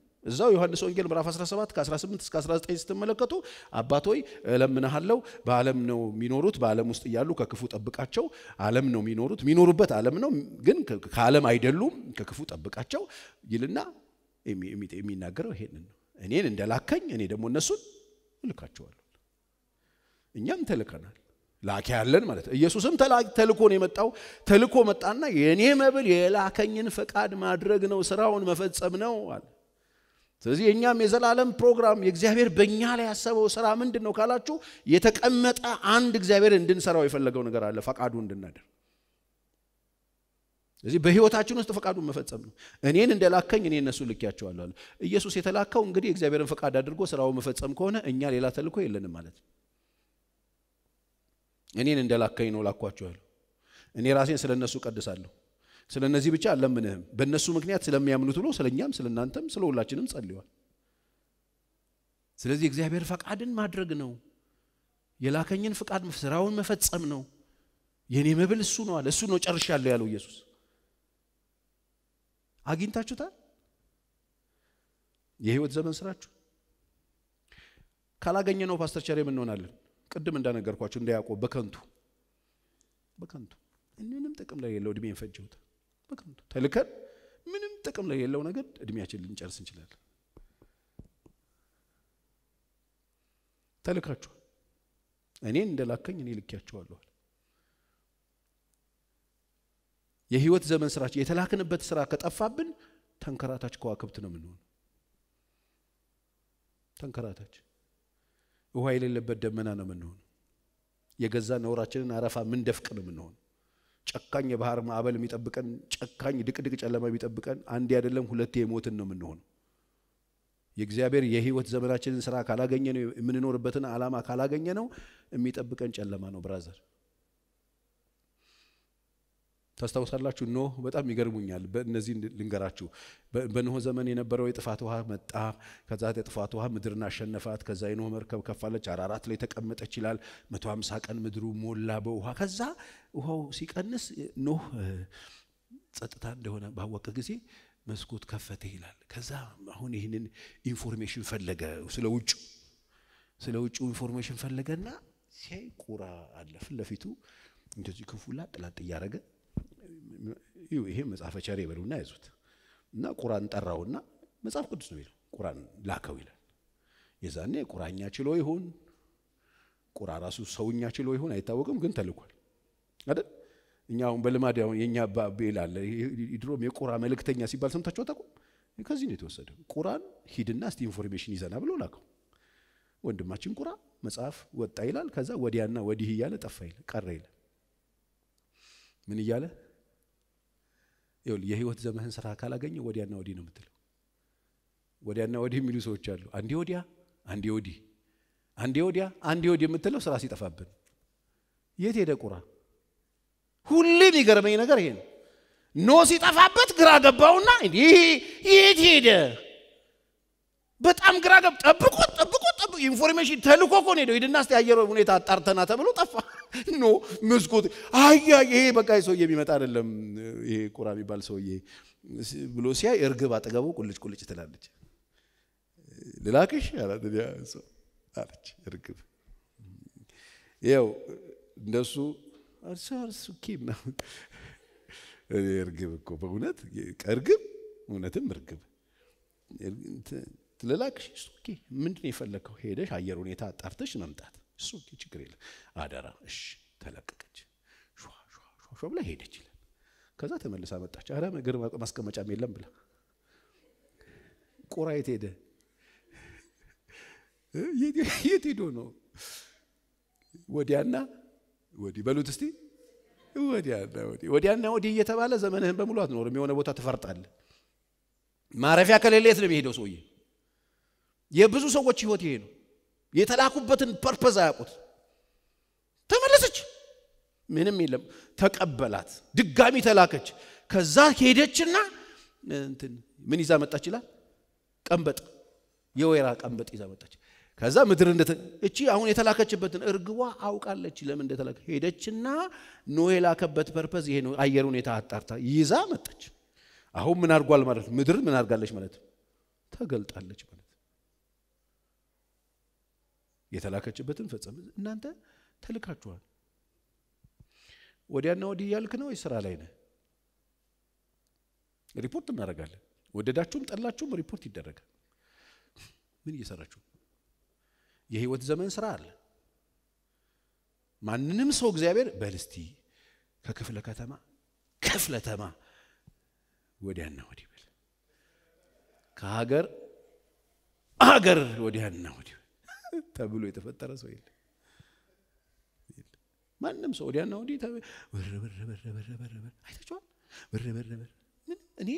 እዛው ዮሐንስ ወንጌል ምዕራፍ አስራ ሰባት ከ18 እስከ አስራ ዘጠኝ ስትመለከቱ አባቶይ ለምንሃለው በዓለም ነው ሚኖሩት በዓለም ውስጥ ያሉ ከክፉ ጠብቃቸው ዓለም ነው ሚኖሩት ሚኖሩበት ዓለም ነው ግን ከዓለም አይደሉም ከክፉ ጠብቃቸው ይልና የሚናገረው ይሄንን ነው እኔን እንደላከኝ እኔ ደግሞ እነሱ ልካቸዋለሁ እኛም ተልከናል ላኪ ያለን ማለት ኢየሱስም ተልኮ ነው የመጣው ተልኮ መጣና የኔ መብል የላከኝን ፈቃድ ማድረግ ነው ስራውን መፈጸም ነው አለ ስለዚህ የኛም የዘላለም ፕሮግራም የእግዚአብሔር በእኛ ላይ ያሰበው ስራ ምንድነው ካላችሁ የተቀመጠ አንድ እግዚአብሔር እንድንሰራው የፈለገው ነገር አለ ፈቃዱ እንድናደር ስለዚህ በህይወታችን ውስጥ ፈቃዱን መፈጸም ነው እኔን እንደላከኝ እኔ እነሱ ልክያቸዋለሁ ኢየሱስ የተላከው እንግዲህ እግዚአብሔርን ፈቃድ አድርጎ ስራውን መፈጸም ከሆነ እኛ ሌላ ተልኮ የለንም ማለት ነው እኔን እንደላከኝ ነው ላኳቸዋለሁ እኔ ራሴን ስለነሱ ቀድሳለሁ ስለነዚህ ብቻ አለምንም በእነሱ ምክንያት ስለሚያምኑት ብሎ ስለኛም ስለናንተም ስለሁላችንም ጸልዩዋል ስለዚህ እግዚአብሔር ፈቃድን ማድረግ ነው የላከኝን ፈቃድ ስራውን መፈጸም ነው የኔ መብል እሱ ነው አለ እሱ ነው ጨርሻለሁ ያለው ኢየሱስ አግኝታችሁታል የህይወት ዘመን ስራችሁ ካላገኘ ነው ፓስተር ቸሬ ምን ሆነናል ቅድም እንዳነገርኳችሁ እንደ ያዕቆብ በከንቱ በከንቱ እንንም ጥቅም ላይ ያለው እድሜን ፈጅሁት በከንቱ ተልከን ምንም ጥቅም ላይ ያለው ነገር እድሜያችን ልንጨርስ እንችላለን ተልካችሁ እኔን እንደላከኝ እኔ ልክያችኋለሁ የህይወት ዘመን ስራች የተላከንበት ስራ ከጠፋብን ተንከራታች ከዋክብት ነው ምን ሆነ ተንከራታች ውሃ የሌለበት ደመና ነው ምን ሆነ የገዛ ነውራችንን አረፋ ምን ደፍቅ ነው ምን ሆነ ጨካኝ የባህር ማዕበል የሚጠብቀን ጨካኝ ድቅድቅ ጨለማ የሚጠብቀን አንድ ያደለም ሁለት የሞትን ነው ምን ሆነ የእግዚአብሔር የህይወት ዘመናችንን ስራ ካላገኘ ነው ምን ኖርበትን ዓላማ ካላገኘ ነው የሚጠብቀን ጨለማ ነው ብራዘር ታስተውሳላችሁ ኖ በጣም ይገርሙኛል በእነዚህ ልንገራችሁ በኖህ ዘመን የነበረው የጥፋት ውሃ መጣ ከዛ የጥፋት ውሃ ምድርን አሸነፋት ከዛ የኖህ መርከብ ከፋለች አራራት ላይ ተቀመጠች ይላል መቶ ሃምሳ ቀን ምድሩ ሞላ በውሃ ከዛ ውሃው ሲቀንስ ኖህ ጸጥታ እንደሆነ ባወቀ ጊዜ መስኮት ከፈተ ይላል ከዛ አሁን ይሄንን ኢንፎርሜሽን ፈለገ ስለውጭ ስለውጭ ኢንፎርሜሽን ፈለገና ሲያይ ቁራ አለ ፍለፊቱ እንደዚህ ክፉላ ጥላት ያረገ ይው ይሄ መጽሐፈ ቸሬ ይበሉና ያዙት እና ቁርአን ጠራውና መጽሐፍ ቅዱስ ነው ይላል ቁርአን ላከው ይላል የዛኔ ቁርአንኛ ችሎ ይሁን ቁርአን ራሱ ሰውኛ ችሎ ይሁን አይታወቅም ግን ተልቋል አይደል እኛው በልማድ ያው የኛ አባብ ይላል ይድሮም የቁራ መልእክተኛ ሲባል ሰምታችሁ ታውቁ ከዚህ ነው የተወሰደው ቁርአን ሂድና እስቲ ኢንፎርሜሽን ይዘና ብሎ ላከው ወንድማችን ቁራ መጽሐፍ ወጣ ይላል ከዛ ወዲያና ወዲህ ይያለ ጠፋ ይላል ቀረ ይላል ምን ይያለ ይሁን የህይወት ዘመን ስራ ካላገኘ ወዲያና ወዲ ነው የምትለው ወዲያና ወዲ የሚሉ ሰዎች አሉ አንዴ ወዲያ አንዴ ወዲ አንዴ ወዲያ አንዴ ወዲ የምትለው ስራ ሲጠፋብን የት ሄደ ቁራ ሁሉም ይገርመኝ ነገር ይሄን ኖ ሲጠፋበት ግራ ገባውና እንዴ የት ሄደ በጣም ግራ ገብ ጠብቁ ጠብቁ ጠብቁ ኢንፎርሜሽን ተልኮ ኮ ነው ይድና እስቲ አየሩ ሁኔታ አጣርተና ተብሎ ጠፋ ኖ መስኮት አያ ይሄ በቃይ ሰውዬ ቢመጣ አይደለም ይሄ ቁራብ ይባል ሰውዬ ብሎ ሲያይ እርግብ አጠገቡ ቁልጭ ቁልጭ ትላለች ለላክሽ አላደያ ሰው አለች እርግብ ያው እንደሱ አርሳርሱ ኪም ነው እርግብ እኮ በእውነት እርግብ እውነትም እርግብ ትለላክሽ ሱኪ ምንድነው የፈለከው ሄደሽ አየር ሁኔታ አጣርተሽ መምጣት ሱኪ ችግር የለም አዳራ እሺ ተለቀቀች ሹዋ ሹዋ ሹዋ ብላ ሄደች ይላል ከዛ ተመልሳ መጣች አራ ነገር ማስቀመጫም የለም ብላ ቆራይት ሄደ የት ሄዶ ነው ወዲያና ወዲ በሉት እስቲ ወዲያና ወዲ ወዲያና ወዲ እየተባለ ዘመንህን በሙሉ አትኖርም የሆነ ቦታ ትፈርጣለህ ማረፊያ ከሌለህ ለምን ሄደው ሰውዬ የብዙ ሰዎች ህይወት ይሄ ነው የተላኩበትን ፐርፐዝ አያውቁት ተመለሰች ምንም የለም ተቀበላት ድጋሚ ተላከች ከዛ ሄደችና እንትን ምን ይዛ መጣች ይላል ቀንበጥ የወይራ ቀንበጥ ይዛ መጣች ከዛ ምድር እንደ እቺ አሁን የተላከችበትን እርግዋ አውቃለች ለምን እንደተላከ ሄደችና ኖህ የላከበት ፐርፐዝ ይሄ ነው አየሩን የታጣርታ ይዛ መጣች أهو من أرجال مرت مدر من أرجال ليش مرت تغلط على ليش مرت يتلاقى جبتن فتسم نانت تلقى جوان ودي أنا ودي يالك نو إسرائيلنا ريبورت من أرجال ودي داشوم الله داشوم ريبورت يدرج من يسراشوم يهود زمان إسرائيل ما نمسوق زابر بالستي ككفلة كتما كفلة تما وديهنا ودي بل كأجر أجر وديهنا ودي تابلو يتفتر سويل ما نمسوق وديهنا ودي تاب بره بره بره بره بره بره هيدا شو بره بره بره من أني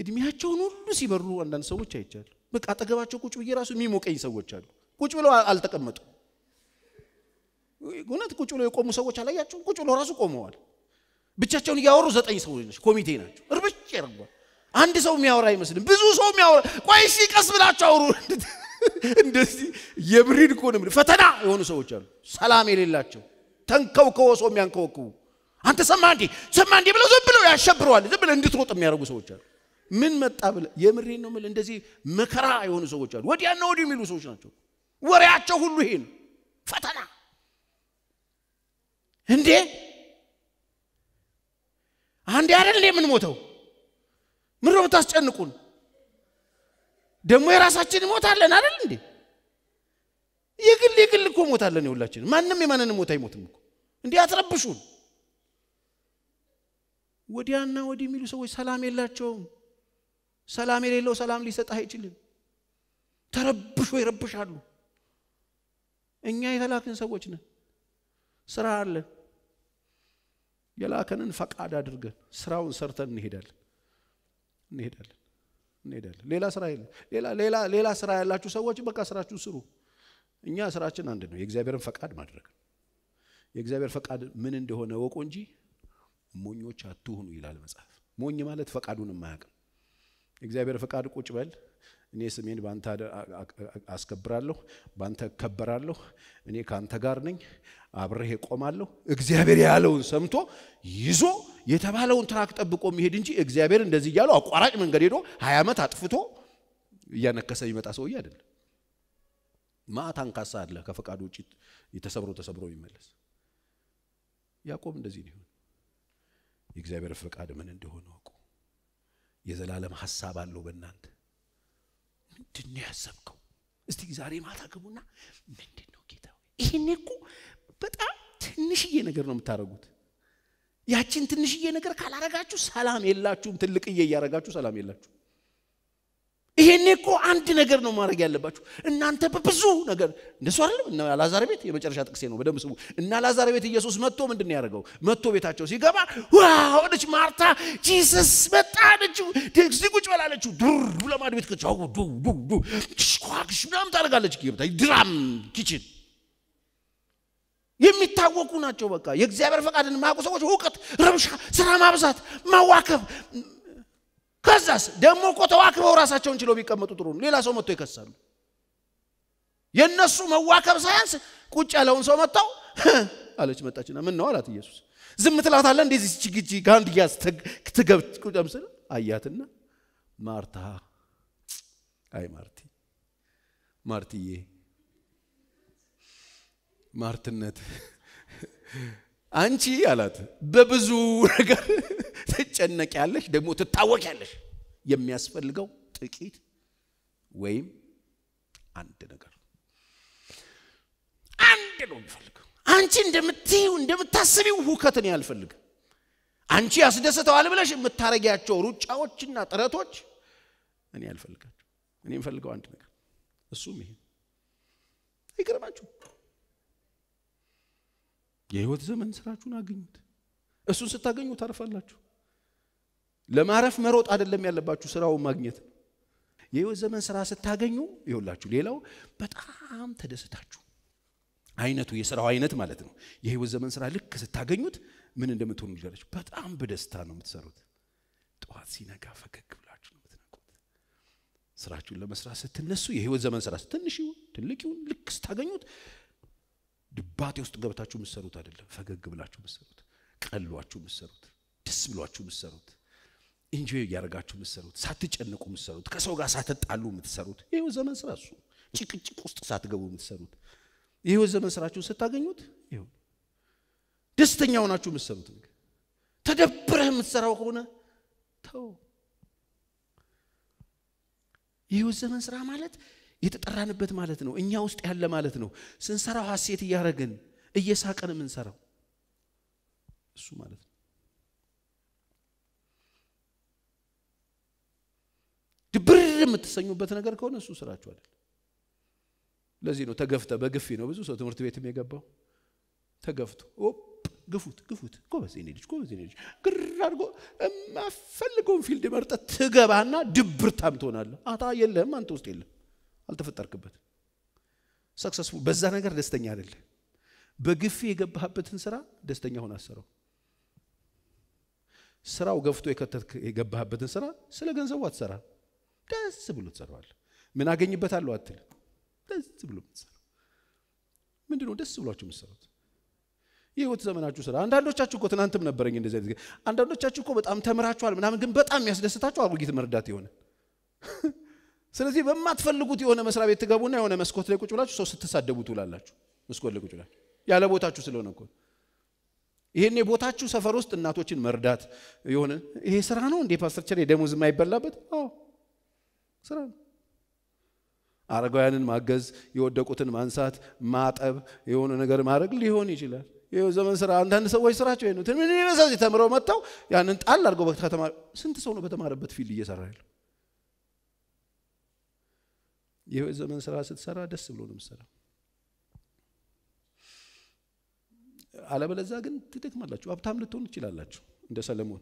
إدي ميها شونو لسي برو عندنا سووا شيء جال بق أتقبل شو كوش بيجي راسو ميمو كأي سووا جال كوش بلو ألتقمتو قلنا كوش بلو يقوم سووا جال يا شو كوش بلو راسو قوموا بتشجعون يا ورزت أي سويناش كوميتينا أربعة شربة عند سومي أوراي مثلاً بزوج سومي أورا كويسي كسبنا أشاورون دستي يبريد كونهم فتنا يهون سوتشان سلامي لله شو تنكو كوا سومي أنكو كوا أنت سماندي سماندي بلو زبلو يا شبروالي زبلو عند تروت أمي أروج سوتشان من متقبل يبريد نومل عند زي مكرا يهون سوتشان ودي أنا ودي ميلو سوتشان شو وريا أشاورلهين فتنا عندي عندي أرنب من موته، من روبة أشجان نكون، دموع راساتين موت على نارلندي، يقل يقل كم موت على نيولاتين، ما نمي ما نموتاي موتمك، عندي أترب بشون، ودي أنا ودي ميلو سوي سلام الله توم، سلام الله سلام لي ستاهي تلين، ترب بشوي رب بشارلو، إني هذا لكن سويتنا، سرالله. يلا كنا نفك عدد درجة سراون سرتن نهدل نهدل نهدل ليلا سرايل ليلا ليلا ليلا سرايل لا تسوي شيء بكرة سرايل تسرو إني سرايل ناندنو يجزاهم فك عد ما درجة يجزاهم فك عد من عنده هو نوكونجي مونيو شاتوهن إلى المسافة موني مالت فك عدون معك يجزاهم فك عد كوتش بال إني سمين بانتا أسكبرالو بانتا كبرالو إني كانتا غارنين أبرهي قمالو إجزابير يالون سمتو يزو يتبالون تراكت أبكم يهدينجي إجزابير ندزي يالو أقارج من غريرو هيامة تطفتو يانكسا يمتاسو يادل ما تنكساد لك فكادو جيت يتسبرو تسبرو يملس ياكم ندزي ديون إجزابير فكاد من اندهون وكو يزلالم حسابالو بنانت تني حسابكم استيقظاري ما تاكمونا من دينو كده إهنكو بتاع تنشيء نكرنا متارجود يا أختي تنشيء نكر كلا رجعتوا سلام الله توم تلك إياه رجعتوا سلام الله توم إهنكو أنت نكرنا ما رجع الله بتشو إن أنت ببزو نكر نسوار إن الله زاربيت يا بشر شاتك سينو بدم سو إن الله زاربيت يسوع متو من الدنيا رجعوا متو بيتاچو سيجابا واو أنتش مارتا جيسس متاچو تكسيكو جمال على تشو دور ولا ما دبيت كتشاو دو دو دو شقاق شنام تارجع الله تشكيب تاي درام كيتشن يمتعوك وناتشوبك يا جزيرة فقط أن ما أقصوش هوكت رمش سلام أبزات ما واقف كذاس دموع كتواقف وراسه تونجلو بيكم تطرون ليلا سومة تكسرن ينسو ما واقف ساينس كوتش على ون سومة تاو على شو متأشنا من نورات يسوع زم مثل هذا لندي زيجي غاندياس تج تجب كل أمسنا آياتنا مارتها أي مارتي مارتيه مارتنت أنتي على ببزور تجنك علش دمو تتوقع علش يمي أسفل الجو تكيد ويم أنت نقر أنت لون فلك أنتي ندم تيون ندم تسري وهو كتني على فلك أنتي أصدق ستوالي بلاش متارجع تورو تشاو تشنا ترى توش أني على فلك أني فلك أنت نقر السومي يكرم أنتو የህይወት ዘመን ስራችሁን አገኙት እሱን ስታገኙ ታርፋላችሁ ለማረፍ መሮጥ አይደለም ያለባችሁ ስራውን ማግኘት የህይወት ዘመን ስራ ስታገኙ ይውላችሁ ሌላው በጣም ተደስታችሁ አይነቱ የስራው አይነት ማለት ነው የህይወት ዘመን ስራ ልክ ስታገኙት ምን እንደምትሆኑ ይደረች በጣም በደስታ ነው የምትሰሩት ጧት ሲነጋ ፈገግ ብላችሁ ነው የምትነቁት ስራችሁን ለመስራት ስትነሱ የህይወት ዘመን ስራ ትንሽ ይሁን ትልቅ ይሁን ልክ ስታገኙት دباتي واستقبلتها شو مسروت هذا لا فجأة قبلها شو مسروت قلوها شو مسروت تسبلها شو مسروت إنجيل يارجعتو مسرود ساتج أنكم مسرود كسوغا ساتت علوم مسرود إيه وزمن سراسو تيك تيك قصت ساتجاو مسرود إيه وزمن سراسو ستاجنود إيه دستني أنا شو مسرود تدبره مسراو كونا ثو إيه وزمن سرا مالت يتتران بيت مالتنو إني أوست أهل مالتنو سنسراو حسيتي يارجن إيه ساكن من سراو شو مالت تبرر متسنجو بتنا كار كونه سوس راجوال لازينو تقفته بقفينه بس وصلت مرتبة مية جبا تقفته أوب قفوت قفوت كوبس إنيج كوبس إنيج كررجو ما فلقون في الدمرت تجاب عنا دبرتهم تونال أتا يلا ما أنتوست يلا ألتفتر كبت سكسس بس أنا كار دستنيا يلا بقفيه جبها بتنسرا دستنيا هنا سرو سرا وقفته يكتر جبها بتنسرا سلقن زوات سرا تاس بلوت سروال من أجنبي بتعلو أتل تاس بلوت سر من دونه تاس بلوت شو مسرود يهود زمان أشوف سر أنت عندك أشوف كتن أنت من البرجين دزايدك أنت عندك أشوف كوبت أم تمر أشوال من هم جنب بتأم يا سدست أشوال بقيت مرداتي هون سلسي بما تفلقوتي هون مسراب يتجابونه هون مسكوت لك وشولا شو سوست سادة بطولة لا شو مسكوت لك وشولا يا لا بوت أشوف سلونا كون يهني بوت أشوف سفروست الناتو أشين مردات يهون يه سرانون دي باستر شري دموز ما يبللا بد أو سلام. أرجعين معجز يودك وتن مانسات مات أب يهون نجار مارك ليهوني شلا يهون زمان سر عندهن سوي سرعة وينو ترى مني مساجي تمرو متاو يعني أنت على أرجو بقى ختم سنت سونو بتمارب بتفيلي يسرائيل يهون زمان سر عسد سر دس بلون مسرا على بلزاجن تدك ملتشو أبتعمل تون شلا لتشو إن دسالمون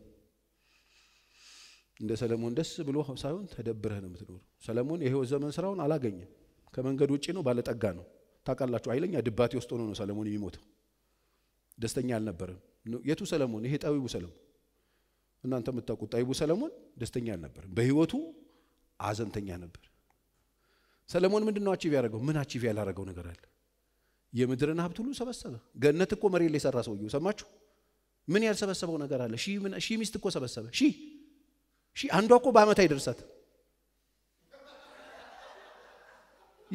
إن سلمون دس بلوه سايون تدبره نمتلور سلمون يهوى زمن سراون على جنيه كمان قدوش إنه بالت أجانو تاكلت وعيلين يدبات يستونون سلمون يموت دستني على نبر يتو سلمون يهت أبي بسلم إن أنت متأكد أبي بسلمون دستني على نبر بهوته عزن تني على نبر سلمون من النوع أشيء يارجو من أشيء يلا رجو نجارل يمدرنا هبتلو سبستة جنتكو مريل سراسو يو سماچو من يار سبستة بقول نجارل شيء من شيء مستكو سبستة شيء شيء عندكوا بعمرتها يدرسات.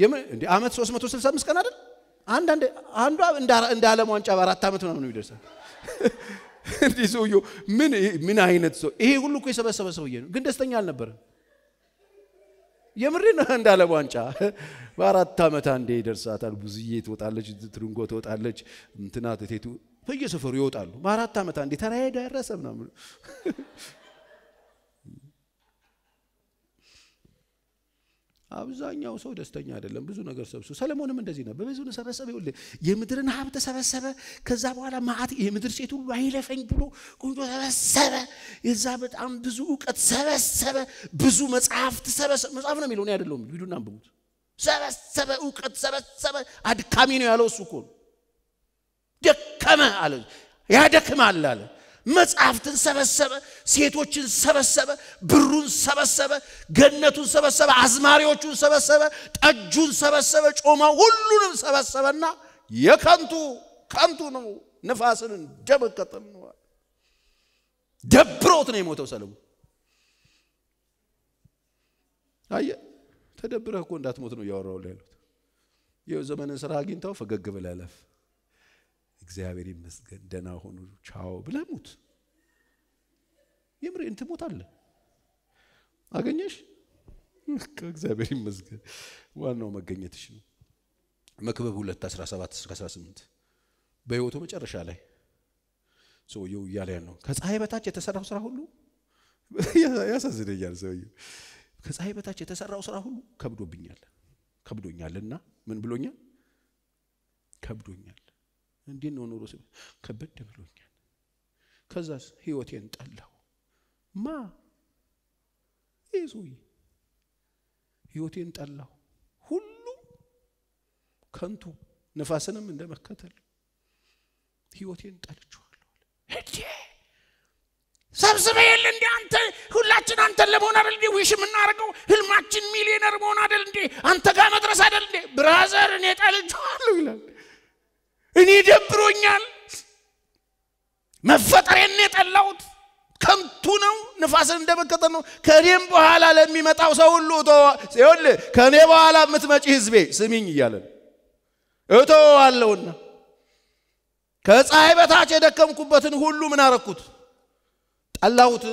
يوم عمرت سوس ما توصل سامس كنادر. عند عند عندوا اندار انداله ما انشا ورات تامتون منو يدرسات. ديسو يو من من عينت سو إيه يقولوا كيس بس بس وياه. قديس تنيال نبر. يوم رينا انداله ما انشا ورات تامتان دي يدرسات على بوزيت وتعالج ترونغوت وتعالج متنات تيتو. فيجي سفريوت علو. ورات تامتان دي ترى هيدا الرسم نعمل. أبزاني أو سويت استنيا دلهم بزونا قرصة بسوا سلمون من دزينا ببزونا سرسة بيقول لي يمدرنا حبت سرسة كذابوا على معاتي يمدر شيء تقول وعيلة فين بلو كنتوا سرسة يزابت عم بزوك أتسرسة بزو متعاف تسرسة متعافنا مليونير دلهم بدون نبود سرسة أوك أتسرسة عاد كامينو على السكون دكما على يا دكما على متعافتن سبب سبب سيتوتشن سبب سبب برون سبب سبب جنتون سبب سبب عزماريوتشون سبب سبب تأجون سبب سبب أما ولون سبب سببنا يكانتو كانتو نو نفاسن جب كتنو دبروتني موتوا سلمو أيه تدبره كون دات موتنو يارو ليلو يو زمان سراغين تاو فجقب الألف إخباري مسجد دنا هونو شاو بلا موت يمر أنت موت على أغنيش إخباري مسجد وأنا ما غنيتش ما كبهولة تسرع سبعة تسرع سمنت بيوتو ما ترش عليه سو يو يالينو كذا أيه بتاعك تسرع وسرع هولو يا يا سازري يا سو يو كذا أيه بتاعك تسرع وسرع هولو كبدو بنيال كبدو بنيالنا من بلونيا كبدو بنيال ندين ونورس كبدت بلونيا كذا هيوتي أنت الله ما إيزوي هيوتي أنت الله هلو كنتو نفاسنا من دم كتل هيوتي أنت الله هدي سبسبي اللي عندي أنت كل أشي أنت اللي مونا اللي ويش من ناركو هالماتشين مليونير مونا اللي أنت كام دراسة اللي برازر نيت الله إني دبرونيال ما فترة نيت اللهود كمتونو نفاسن دبك كتنو كريم بحالا لمي متاو سولو تو سيول كني بحالا متمچ حزبي سميني يالن እቶ አለውና ከጻይ በታች ደከምኩበትን ሁሉ ምን አረኩት ጠላሁት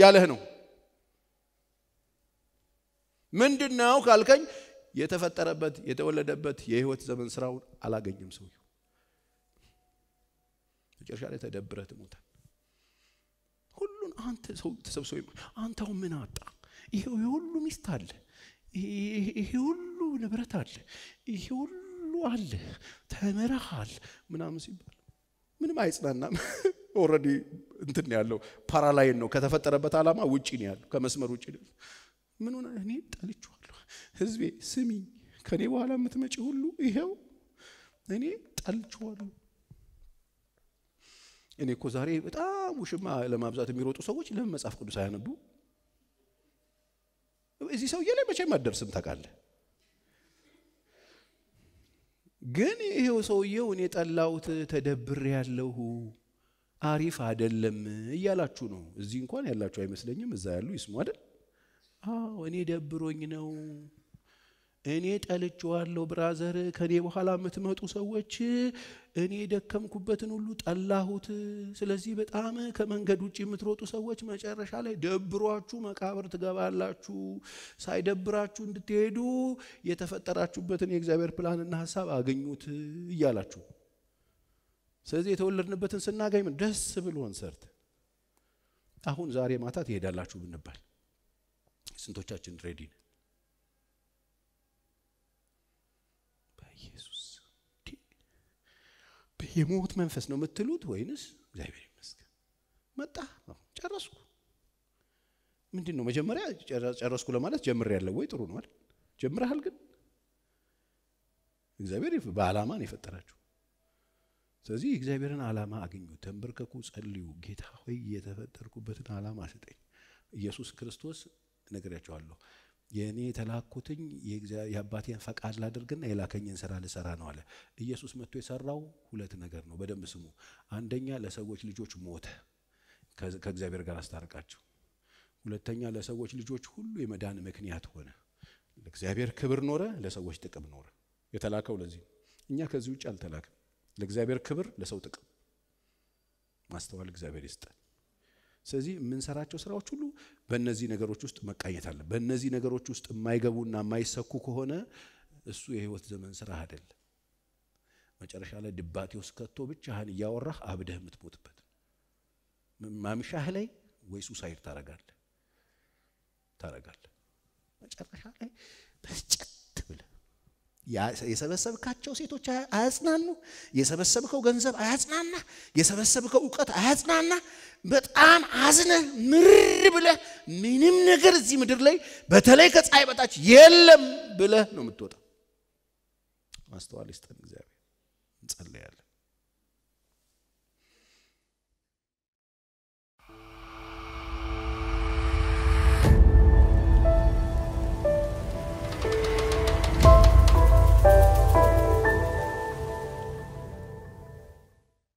ያለህ ነው ምንድነው ካልከኝ የተፈጠረበት የተወለደበት የህይወት ዘመን ስራውን አላገኘም ሰው ይጨርሻ ላይ ተደብረት ሞታ ሁሉን አንተ ሰው ተሰብሰው አንተው ምን አጣ ይሄው ሁሉ ሚስት አለ ይሄ ሁሉ ንብረት አለ ይሄ አለ ተመረሃል ምናምን ሲባል ምንም አይጽናናም ኦሬዲ እንትን ያለው ፓራላይዝ ነው ከተፈጠረበት አላማ ውጪ ነው ያለው ከመስመር ውጪ ነው ምን ሆነ እኔ ጠልቻለሁ ህዝቤ ስሚ ከኔ በኋላ የምትመጪ ሁሉ ይሄው እኔ ጠልቻለሁ እኔ እኮ ዛሬ በጣም ውሽማ ለማብዛት የሚሮጡ ሰዎች ለምን መጽሐፍ ቅዱስ አያነቡ እዚህ ሰውዬ ላይ መቼም አደርስም ታውቃለህ ግን ይሄው ሰውዬው እኔ ጠላውት ተደብር ያለው አሪፍ አይደለም ይያላችሁ ነው እዚህ እንኳን ያላችሁ አይመስለኝም እዛ ያሉ ይስሙ አይደል አዎ እኔ ደብሮኝ ነው እኔ ጠልቻለሁ ብራዘር ከኔ በኋላ የምትመጡ ሰዎች እኔ ደከምኩበትን ሁሉ ጠላሁት ስለዚህ በጣም ከመንገድ ውጪ የምትሮጡ ሰዎች መጨረሻ ላይ ደብሯችሁ መቃብር ትገባላችሁ ሳይደብራችሁ እንድትሄዱ የተፈጠራችሁበትን የእግዚአብሔር ፕላንና ሐሳብ አገኙት ይያላችሁ ስለዚህ የተወለድንበትን ስናገኝ ደስ ብሎን ሰርት አሁን ዛሬ ማታ ትሄዳላችሁ ብንባል ስንቶቻችን ሬዲ ነን የሞት መንፈስ ነው የምትሉት ወይንስ እግዚአብሔር ይመስገን መጣ ነው ጨረስኩ ምንድነው መጀመሪያ ጨረስኩ ለማለት ጀምር ያለው ወይ ጥሩ ነው አይደል ጀምራል ግን እግዚአብሔር በአላማ ነው የፈጠራችሁ ስለዚህ እግዚአብሔርን አላማ አግኙ ተንበርከኩ ጸልዩ ጌታ ሆይ የተፈጠርኩበትን አላማ ስጠኝ ኢየሱስ ክርስቶስ ነግሬያችኋለሁ የኔ ተላኩትኝ የአባቴን ፈቃድ ላድርግና የላከኝን ሥራ ልሰራ ነው አለ ኢየሱስ መጥቶ የሰራው ሁለት ነገር ነው በደም ስሙ አንደኛ ለሰዎች ልጆች ሞተ ከእግዚአብሔር ጋር አስታርቃቸው ሁለተኛ ለሰዎች ልጆች ሁሉ የመዳን ምክንያት ሆነ ለእግዚአብሔር ክብር ኖረ ለሰዎች ጥቅም ኖረ የተላከው ለዚህ እኛ ከዚህ ውጭ አልተላከም ለእግዚአብሔር ክብር ለሰው ጥቅም ማስተዋል እግዚአብሔር ይስጣል ስለዚህ ምን ሰራቸው ስራዎች ሁሉ በእነዚህ ነገሮች ውስጥ መቃየት አለ በእነዚህ ነገሮች ውስጥ የማይገቡና የማይሰኩ ከሆነ እሱ የህይወት ዘመን ስራ አይደለም መጨረሻ ላይ ድባቴውስ ከቶ ብቻህን ያወራህ አብደህ የምትሞትበት ማምሻህ ላይ ወይ ሱሳይድ ታረጋለህ ታረጋለህ መጨረሻ ላይ በስጭት ብለ የሰበሰብካቸው ሴቶች አያጽናኑ የሰበሰብከው ገንዘብ አያጽናና የሰበሰብከው ዕውቀት አያጽናና በጣም አዝነ ምር ብለ ምንም ነገር እዚህ ምድር ላይ በተለይ ከጻይ በታች የለም ብለ ነው የምትወጣ ማስተዋል ይስጠን እግዚአብሔር እንጸልያለን